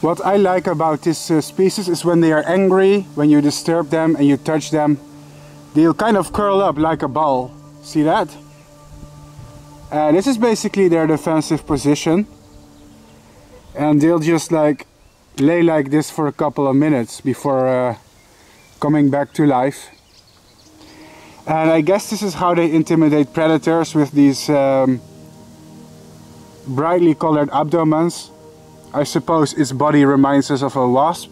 What I like about this species is when they are angry, when you disturb them and you touch them, they'll kind of curl up like a ball. See that? This is basically their defensive position. And they'll just like lay like this for a couple of minutes before coming back to life. And I guess this is how they intimidate predators, with these brightly colored abdomens. I suppose its body reminds us of a wasp,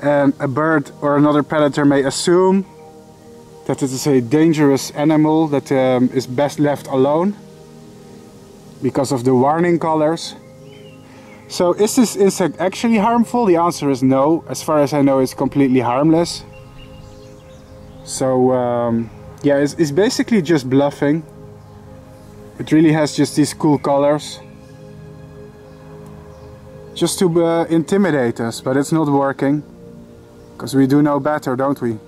and a bird or another predator may assume that it is a dangerous animal that is best left alone because of the warning colors. So is this insect actually harmful? The answer is no. As far as I know, it's completely harmless. So yeah, it's basically just bluffing. It really has just these cool colors, just to intimidate us, but it's not working, because we do know better, don't we?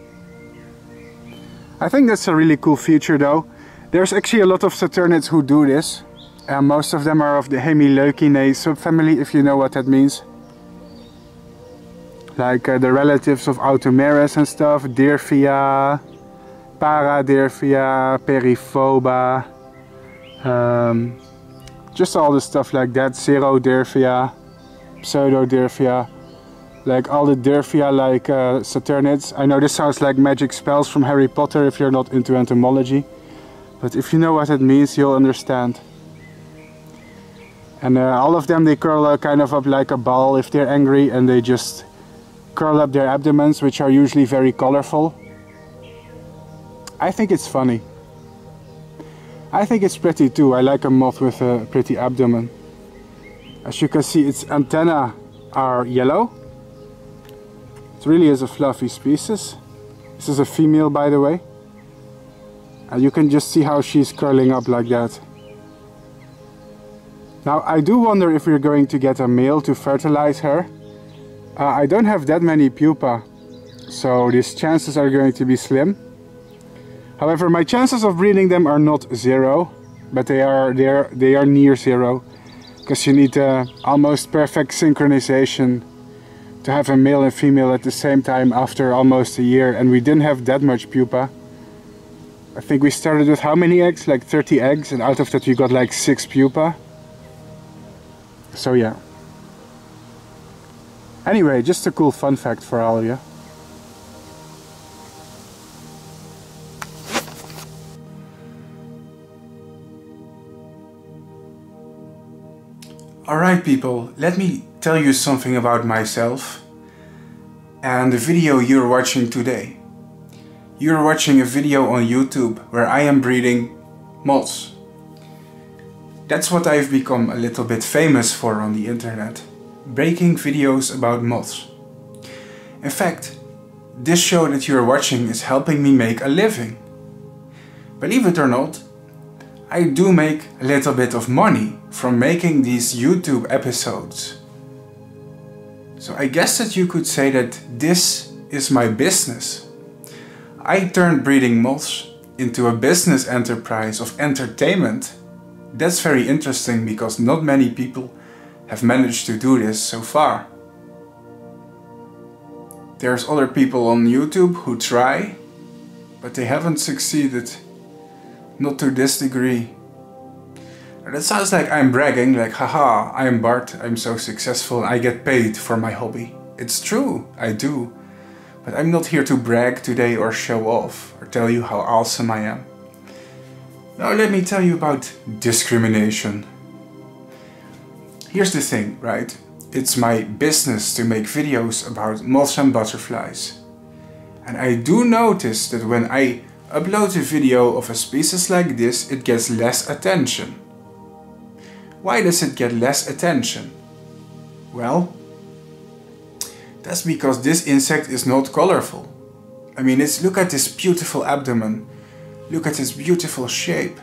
I think that's a really cool feature though. There's actually a lot of Saturnids who do this, and most of them are of the Hemileucinae subfamily, if you know what that means. Like the relatives of Automerus and stuff, Dirphia, Paradirphia, Periphoba, just all the stuff like that, Cerodirphia, Pseudodirphia, like all the Dirphia like Saturnids. I know this sounds like magic spells from Harry Potter if you're not into entomology, but if you know what it means, you'll understand. And all of them, they curl kind of up like a ball if they're angry, and they just curl up their abdomens, which are usually very colorful. I think it's funny. I think it's pretty too. I like a moth with a pretty abdomen. As you can see, its antennae are yellow. It really is a fluffy species. This is a female, by the way. And you can just see how she's curling up like that. Now, I do wonder if we're going to get a male to fertilize her. I don't have that many pupa, so these chances are going to be slim. However, my chances of breeding them are not zero, but they are near zero, because you need almost perfect synchronization to have a male and female at the same time after almost a year, and we didn't have that much pupa. I think we started with how many eggs? Like 30 eggs, and out of that we got like 6 pupa. So yeah. Anyway, just a cool fun fact for all of you. Alright people, let me tell you something about myself and the video you're watching today. You're watching a video on YouTube where I am breeding moths. That's what I've become a little bit famous for on the internet. Breaking videos about moths. In fact, this show that you're watching is helping me make a living. Believe it or not, I do make a little bit of money from making these YouTube episodes. So I guess that you could say that this is my business. I turned breeding moths into a business enterprise of entertainment. That's very interesting because not many people have managed to do this so far. There's other people on YouTube who try, but they haven't succeeded. Not to this degree. That sounds like I'm bragging, like, haha, I'm Bart, I'm so successful, I get paid for my hobby. It's true, I do. But I'm not here to brag today or show off, or tell you how awesome I am. Now let me tell you about discrimination. Here's the thing, right? It's my business to make videos about moths and butterflies. And I do notice that when I upload a video of a species like this, it gets less attention. Why does it get less attention? Well, that's because this insect is not colorful. I mean, look at this beautiful abdomen. Look at its beautiful shape.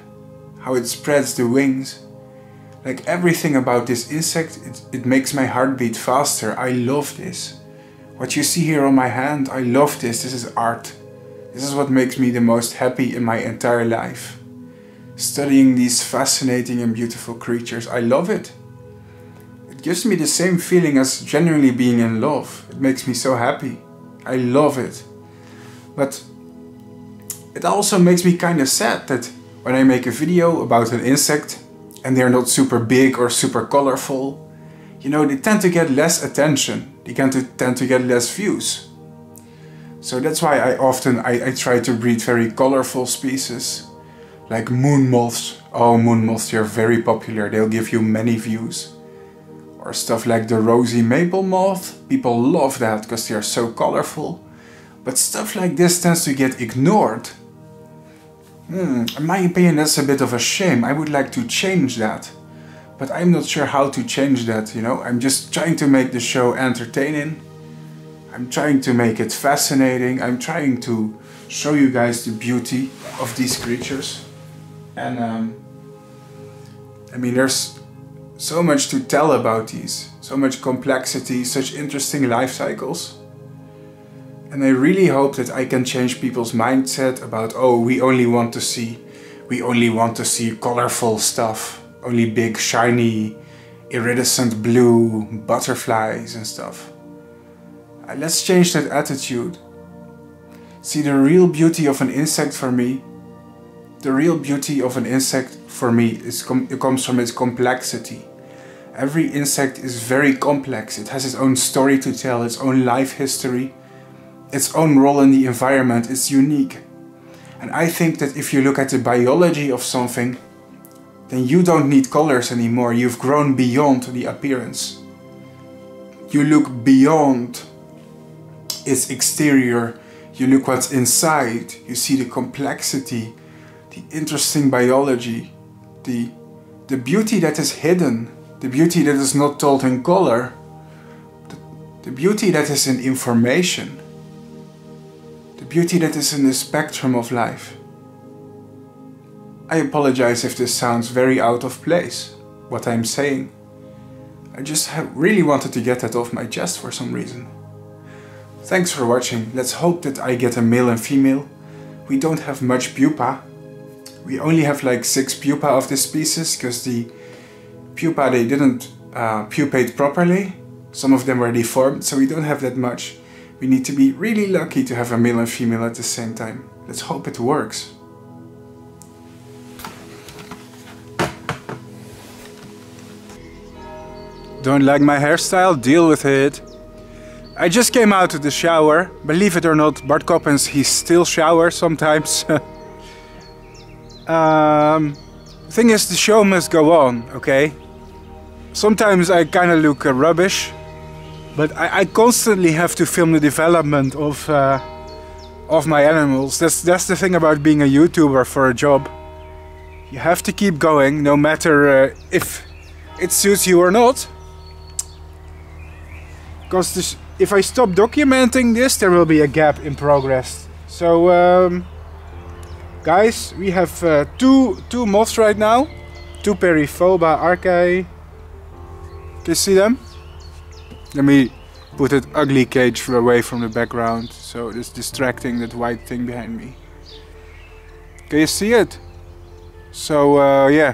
How it spreads the wings. Like everything about this insect, it makes my heart beat faster. I love this. What you see here on my hand, I love this. This is art. This is what makes me the most happy in my entire life. Studying these fascinating and beautiful creatures, I love it. It gives me the same feeling as genuinely being in love. It makes me so happy. I love it. But it also makes me kind of sad that when I make a video about an insect and they're not super big or super colorful, you know, they tend to get less attention. They tend to get less views. So that's why I often try to breed very colorful species, like moon moths. Oh, moon moths, they're very popular. They'll give you many views. Or stuff like the rosy maple moth. People love that because they are so colorful. But stuff like this tends to get ignored. In my opinion, that's a bit of a shame. I would like to change that. But I'm not sure how to change that, you know. I'm just trying to make the show entertaining. I'm trying to make it fascinating. I'm trying to show you guys the beauty of these creatures. And I mean, there's so much to tell about these. So much complexity, such interesting life cycles. And I really hope that I can change people's mindset about, oh, we only want to see colorful stuff. Only big, shiny, iridescent blue butterflies and stuff. Let's change that attitude. See, the real beauty of an insect for me, it comes from its complexity. Every insect is very complex. It has its own story to tell, its own life history, its own role in the environment. It's unique. And I think that if you look at the biology of something, then you don't need colors anymore. You've grown beyond the appearance. You look beyond its exterior, you look what's inside, you see the complexity, the interesting biology, the beauty that is hidden, the beauty that is not told in color, the beauty that is in information, the beauty that is in the spectrum of life. I apologize if this sounds very out of place, what I'm saying. I just really wanted to get that off my chest for some reason. Thanks for watching. Let's hope that I get a male and female. we don't have much pupa. We only have like 6 pupa of this species because the pupa, they didn't pupate properly. Some of them were deformed, so we don't have that much. We need to be really lucky to have a male and female at the same time. Let's hope it works. Don't like my hairstyle? Deal with it. I just came out of the shower. Believe it or not, Bart Coppens, he still showers sometimes. Thing is, the show must go on, okay? Sometimes I kind of look rubbish, but I constantly have to film the development of my animals. That's the thing about being a YouTuber for a job. You have to keep going, no matter if it suits you or not. Because if I stop documenting this, there will be a gap in progress. So, guys, we have two moths right now. 2 Periphoba arcaei. Can you see them? Let me put that ugly cage away from the background, so it's distracting that white thing behind me. Can you see it? So, yeah.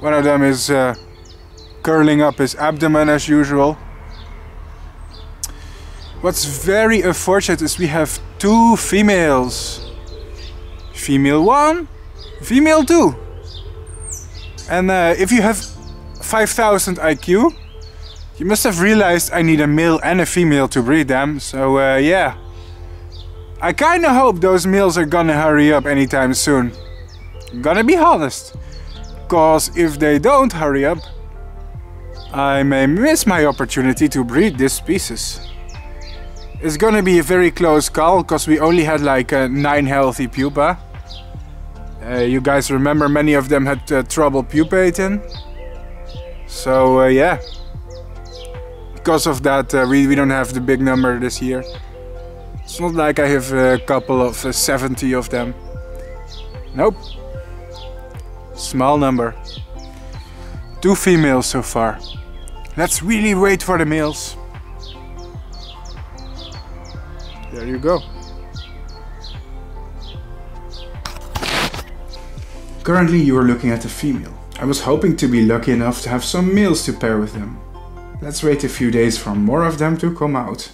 One of them is curling up his abdomen as usual. What's very unfortunate is we have 2 females. Female 1, female 2. And if you have 5,000 IQ, you must have realized I need a male and a female to breed them. So yeah, I kinda hope those males are gonna hurry up anytime soon. I'm gonna be honest. Cause if they don't hurry up, I may miss my opportunity to breed this species. It's gonna be a very close call, because we only had like 9 healthy pupa. You guys remember many of them had trouble pupating. So yeah, because of that we don't have the big number this year. It's not like I have a couple of 70 of them. Nope. Small number. 2 females so far. Let's really wait for the males. There you go. Currently you are looking at a female. I was hoping to be lucky enough to have some males to pair with them. Let's wait a few days for more of them to come out.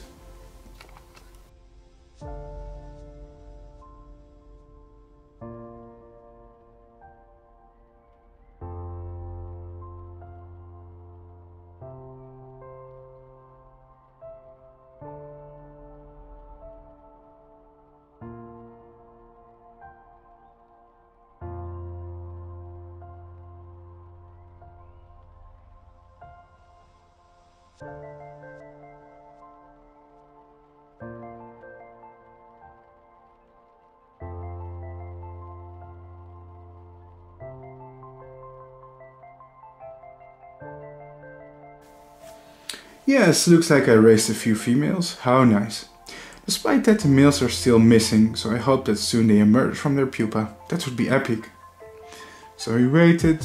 Yes, looks like I raised a few females. How nice. Despite that, the males are still missing, so I hope that soon they emerge from their pupa. That would be epic. So we waited,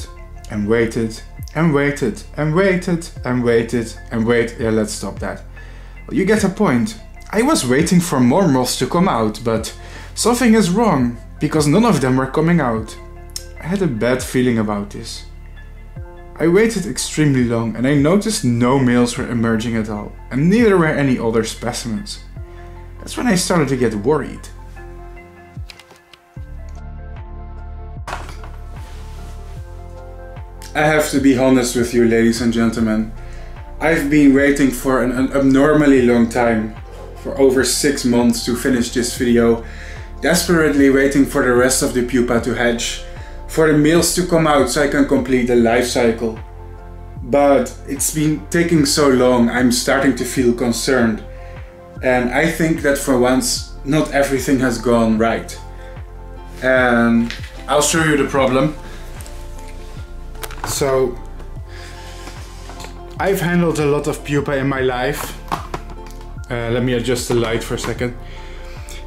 and waited, and waited, and waited, and waited, and waited. Yeah, let's stop that. Well, you get the point. I was waiting for more moths to come out, but something is wrong, because none of them were coming out. I had a bad feeling about this. I waited extremely long and I noticed no males were emerging at all, and neither were any other specimens. That's when I started to get worried. I have to be honest with you, ladies and gentlemen. I've been waiting for an abnormally long time, for over 6 months, to finish this video, desperately waiting for the rest of the pupa to hatch, for the males to come out so I can complete the life cycle. But it's been taking so long, I'm starting to feel concerned. And I think that for once, not everything has gone right. And I'll show you the problem. So, I've handled a lot of pupa in my life. Let me adjust the light for a second.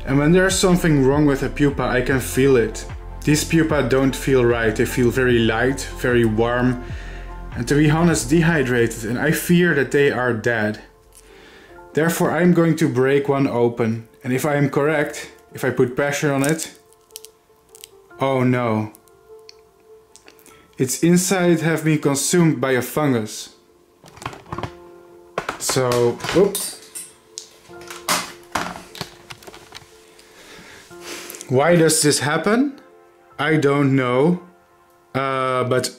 And when there's something wrong with a pupa, I can feel it. These pupa don't feel right. They feel very light, very warm, and to be honest, dehydrated, and I fear that they are dead. Therefore, I'm going to break one open, and if I am correct, if I put pressure on it, Oh no. Its inside have been consumed by a fungus. So, oops. Why does this happen? I don't know. But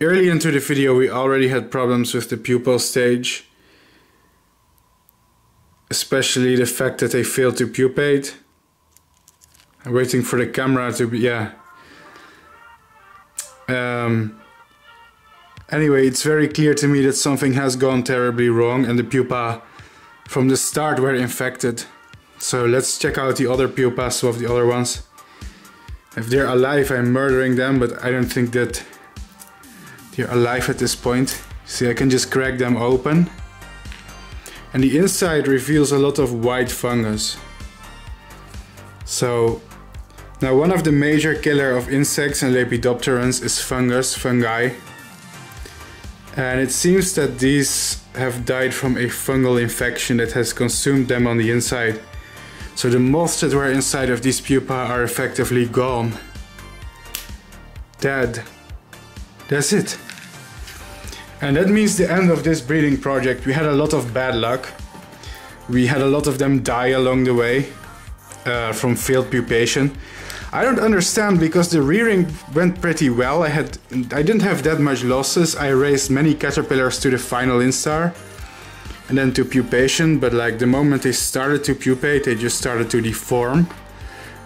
early into the video we already had problems with the pupal stage. Especially the fact that they failed to pupate. I'm waiting for the camera to be, yeah. Anyway, it's very clear to me that something has gone terribly wrong and the pupa from the start were infected. So let's check out the other pupas of the other ones. If they're alive, I'm murdering them, but I don't think that they're alive at this point. See, I can just crack them open. And the inside reveals a lot of white fungus. So, now one of the major killer of insects and lepidopterans is fungi. And it seems that these have died from a fungal infection that has consumed them on the inside. So the moths that were inside of these pupa are effectively gone. Dead. That's it. And that means the end of this breeding project. We had a lot of bad luck. We had a lot of them die along the way from failed pupation. I don't understand, because the rearing went pretty well. I didn't have that much losses. I raised many caterpillars to the final instar and then to pupation, but like the moment they started to pupate, they just started to deform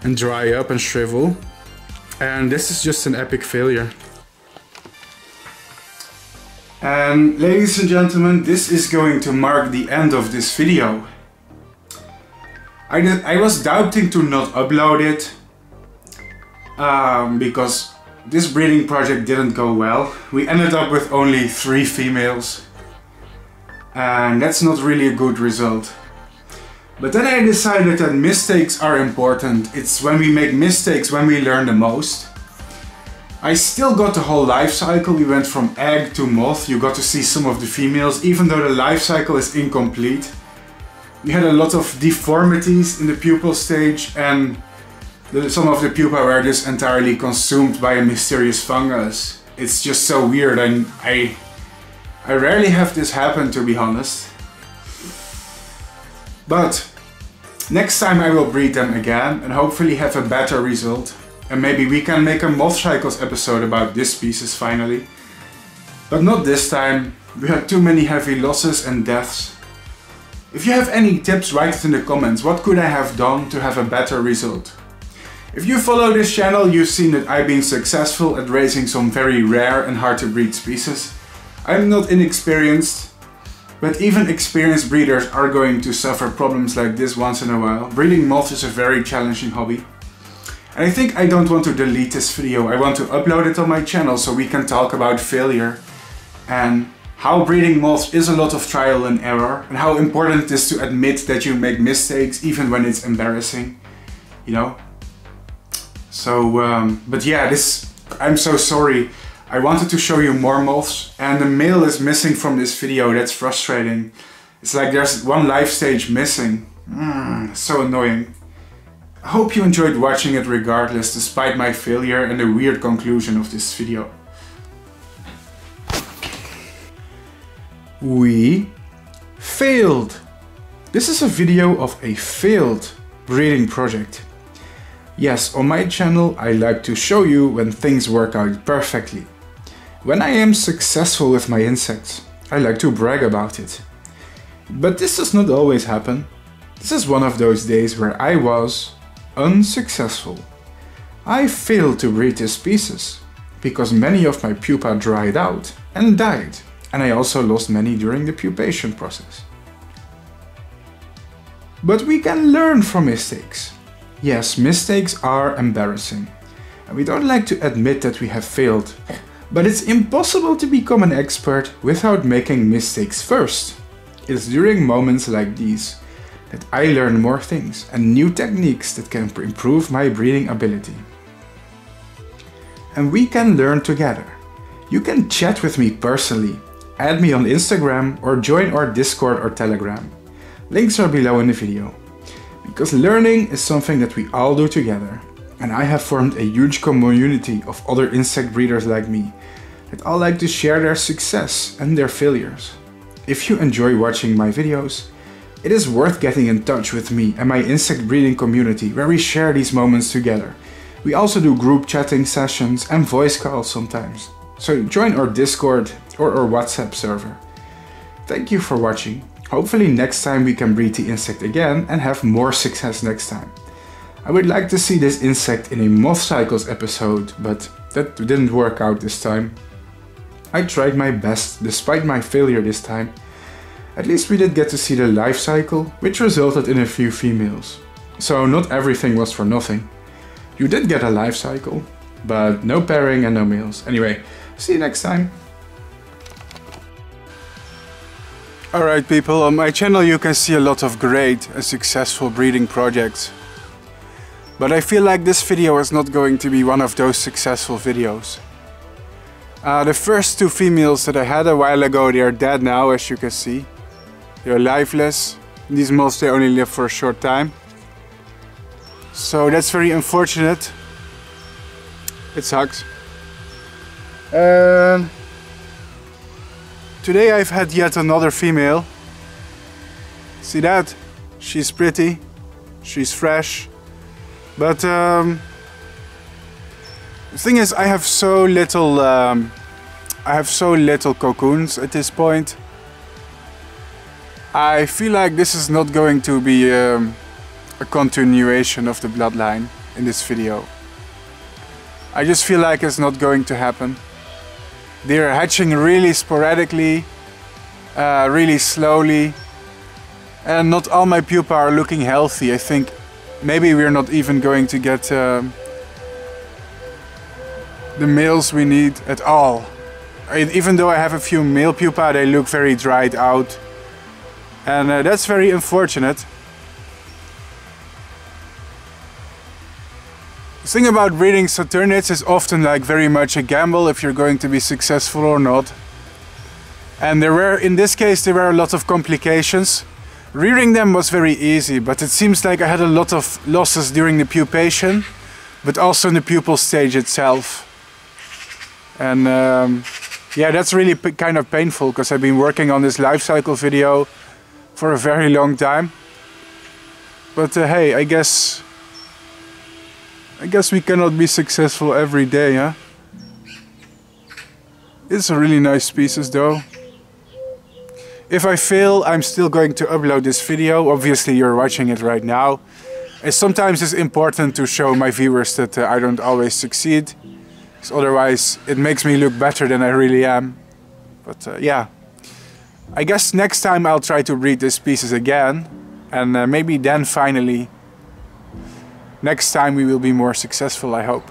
and dry up and shrivel. And this is just an epic failure. And ladies and gentlemen, this is going to mark the end of this video. I was doubting to not upload it. Because this breeding project didn't go well. We ended up with only 3 females, and that's not really a good result. But then I decided that mistakes are important. It's when we make mistakes when we learn the most. I still got the whole life cycle. We went from egg to moth. You got to see some of the females, even though the life cycle is incomplete. We had a lot of deformities in the pupal stage, and some of the pupa were just entirely consumed by a mysterious fungus. It's just so weird, and I rarely have this happen, to be honest. But next time I will breed them again and hopefully have a better result. And maybe we can make a Moth Cycles episode about this species finally. But not this time. We had too many heavy losses and deaths. If you have any tips, write it in the comments. What could I have done to have a better result? If you follow this channel, you've seen that I've been successful at raising some very rare and hard to breed species. I'm not inexperienced, but even experienced breeders are going to suffer problems like this once in a while. Breeding moths is a very challenging hobby. And I think I don't want to delete this video. I want to upload it on my channel so we can talk about failure and how breeding moths is a lot of trial and error, and how important it is to admit that you make mistakes even when it's embarrassing, you know? So, but yeah, I'm so sorry. I wanted to show you more moths, and the male is missing from this video. That's frustrating. It's like there's one life stage missing. So annoying. I hope you enjoyed watching it regardless, despite my failure and the weird conclusion of this video. We failed. This is a video of a failed breeding project. Yes, on my channel I like to show you when things work out perfectly. When I am successful with my insects, I like to brag about it. But this does not always happen. This is one of those days where I was unsuccessful. I failed to breed this species, because many of my pupa dried out and died, and I also lost many during the pupation process. But we can learn from mistakes. Yes, mistakes are embarrassing, and we don't like to admit that we have failed, but it's impossible to become an expert without making mistakes first. It's during moments like these that I learn more things and new techniques that can improve my breeding ability. And we can learn together. You can chat with me personally, add me on Instagram, or join our Discord or Telegram. Links are below in the video. Because learning is something that we all do together. and I have formed a huge community of other insect breeders like me that all like to share their success and their failures. If you enjoy watching my videos, it is worth getting in touch with me and my insect breeding community where we share these moments together. We also do group chatting sessions and voice calls sometimes, so join our Discord or our WhatsApp server. Thank you for watching. Hopefully next time we can breed the insect again and have more success next time. I would like to see this insect in a Moth Cycles episode, but that didn't work out this time. I tried my best despite my failure this time. At least we did get to see the life cycle, which resulted in a few females. So not everything was for nothing. You did get a life cycle, but no pairing and no males. Anyway, see you next time. Alright people, on my channel you can see a lot of great and successful breeding projects. But I feel like this video is not going to be one of those successful videos. The first two females that I had a while ago, they are dead now, as you can see. They are lifeless. These moths, they only live for a short time. So that's very unfortunate. It sucks. And today I've had yet another female. See that? She's pretty, she's fresh, but the thing is I have so little cocoons at this point. I feel like this is not going to be a continuation of the bloodline in this video. I just feel like it's not going to happen. They are hatching really sporadically, really slowly, and not all my pupa are looking healthy. I think maybe we're not even going to get the males we need at all. Even though I have a few male pupa, they look very dried out, and that's very unfortunate. The thing about breeding Saturniids is often like very much a gamble if you're going to be successful or not. And there were, in this case, there were a lot of complications. Rearing them was very easy, but it seems like I had a lot of losses during the pupation, but also in the pupal stage itself. And yeah, that's really kind of painful because I've been working on this life cycle video for a very long time. But hey, I guess we cannot be successful every day, huh? It's a really nice species though. If I fail, I'm still going to upload this video. Obviously you're watching it right now. And sometimes it's important to show my viewers that I don't always succeed. Because otherwise it makes me look better than I really am. But yeah. I guess next time I'll try to breed this species again. And maybe then finally, next time we will be more successful, I hope.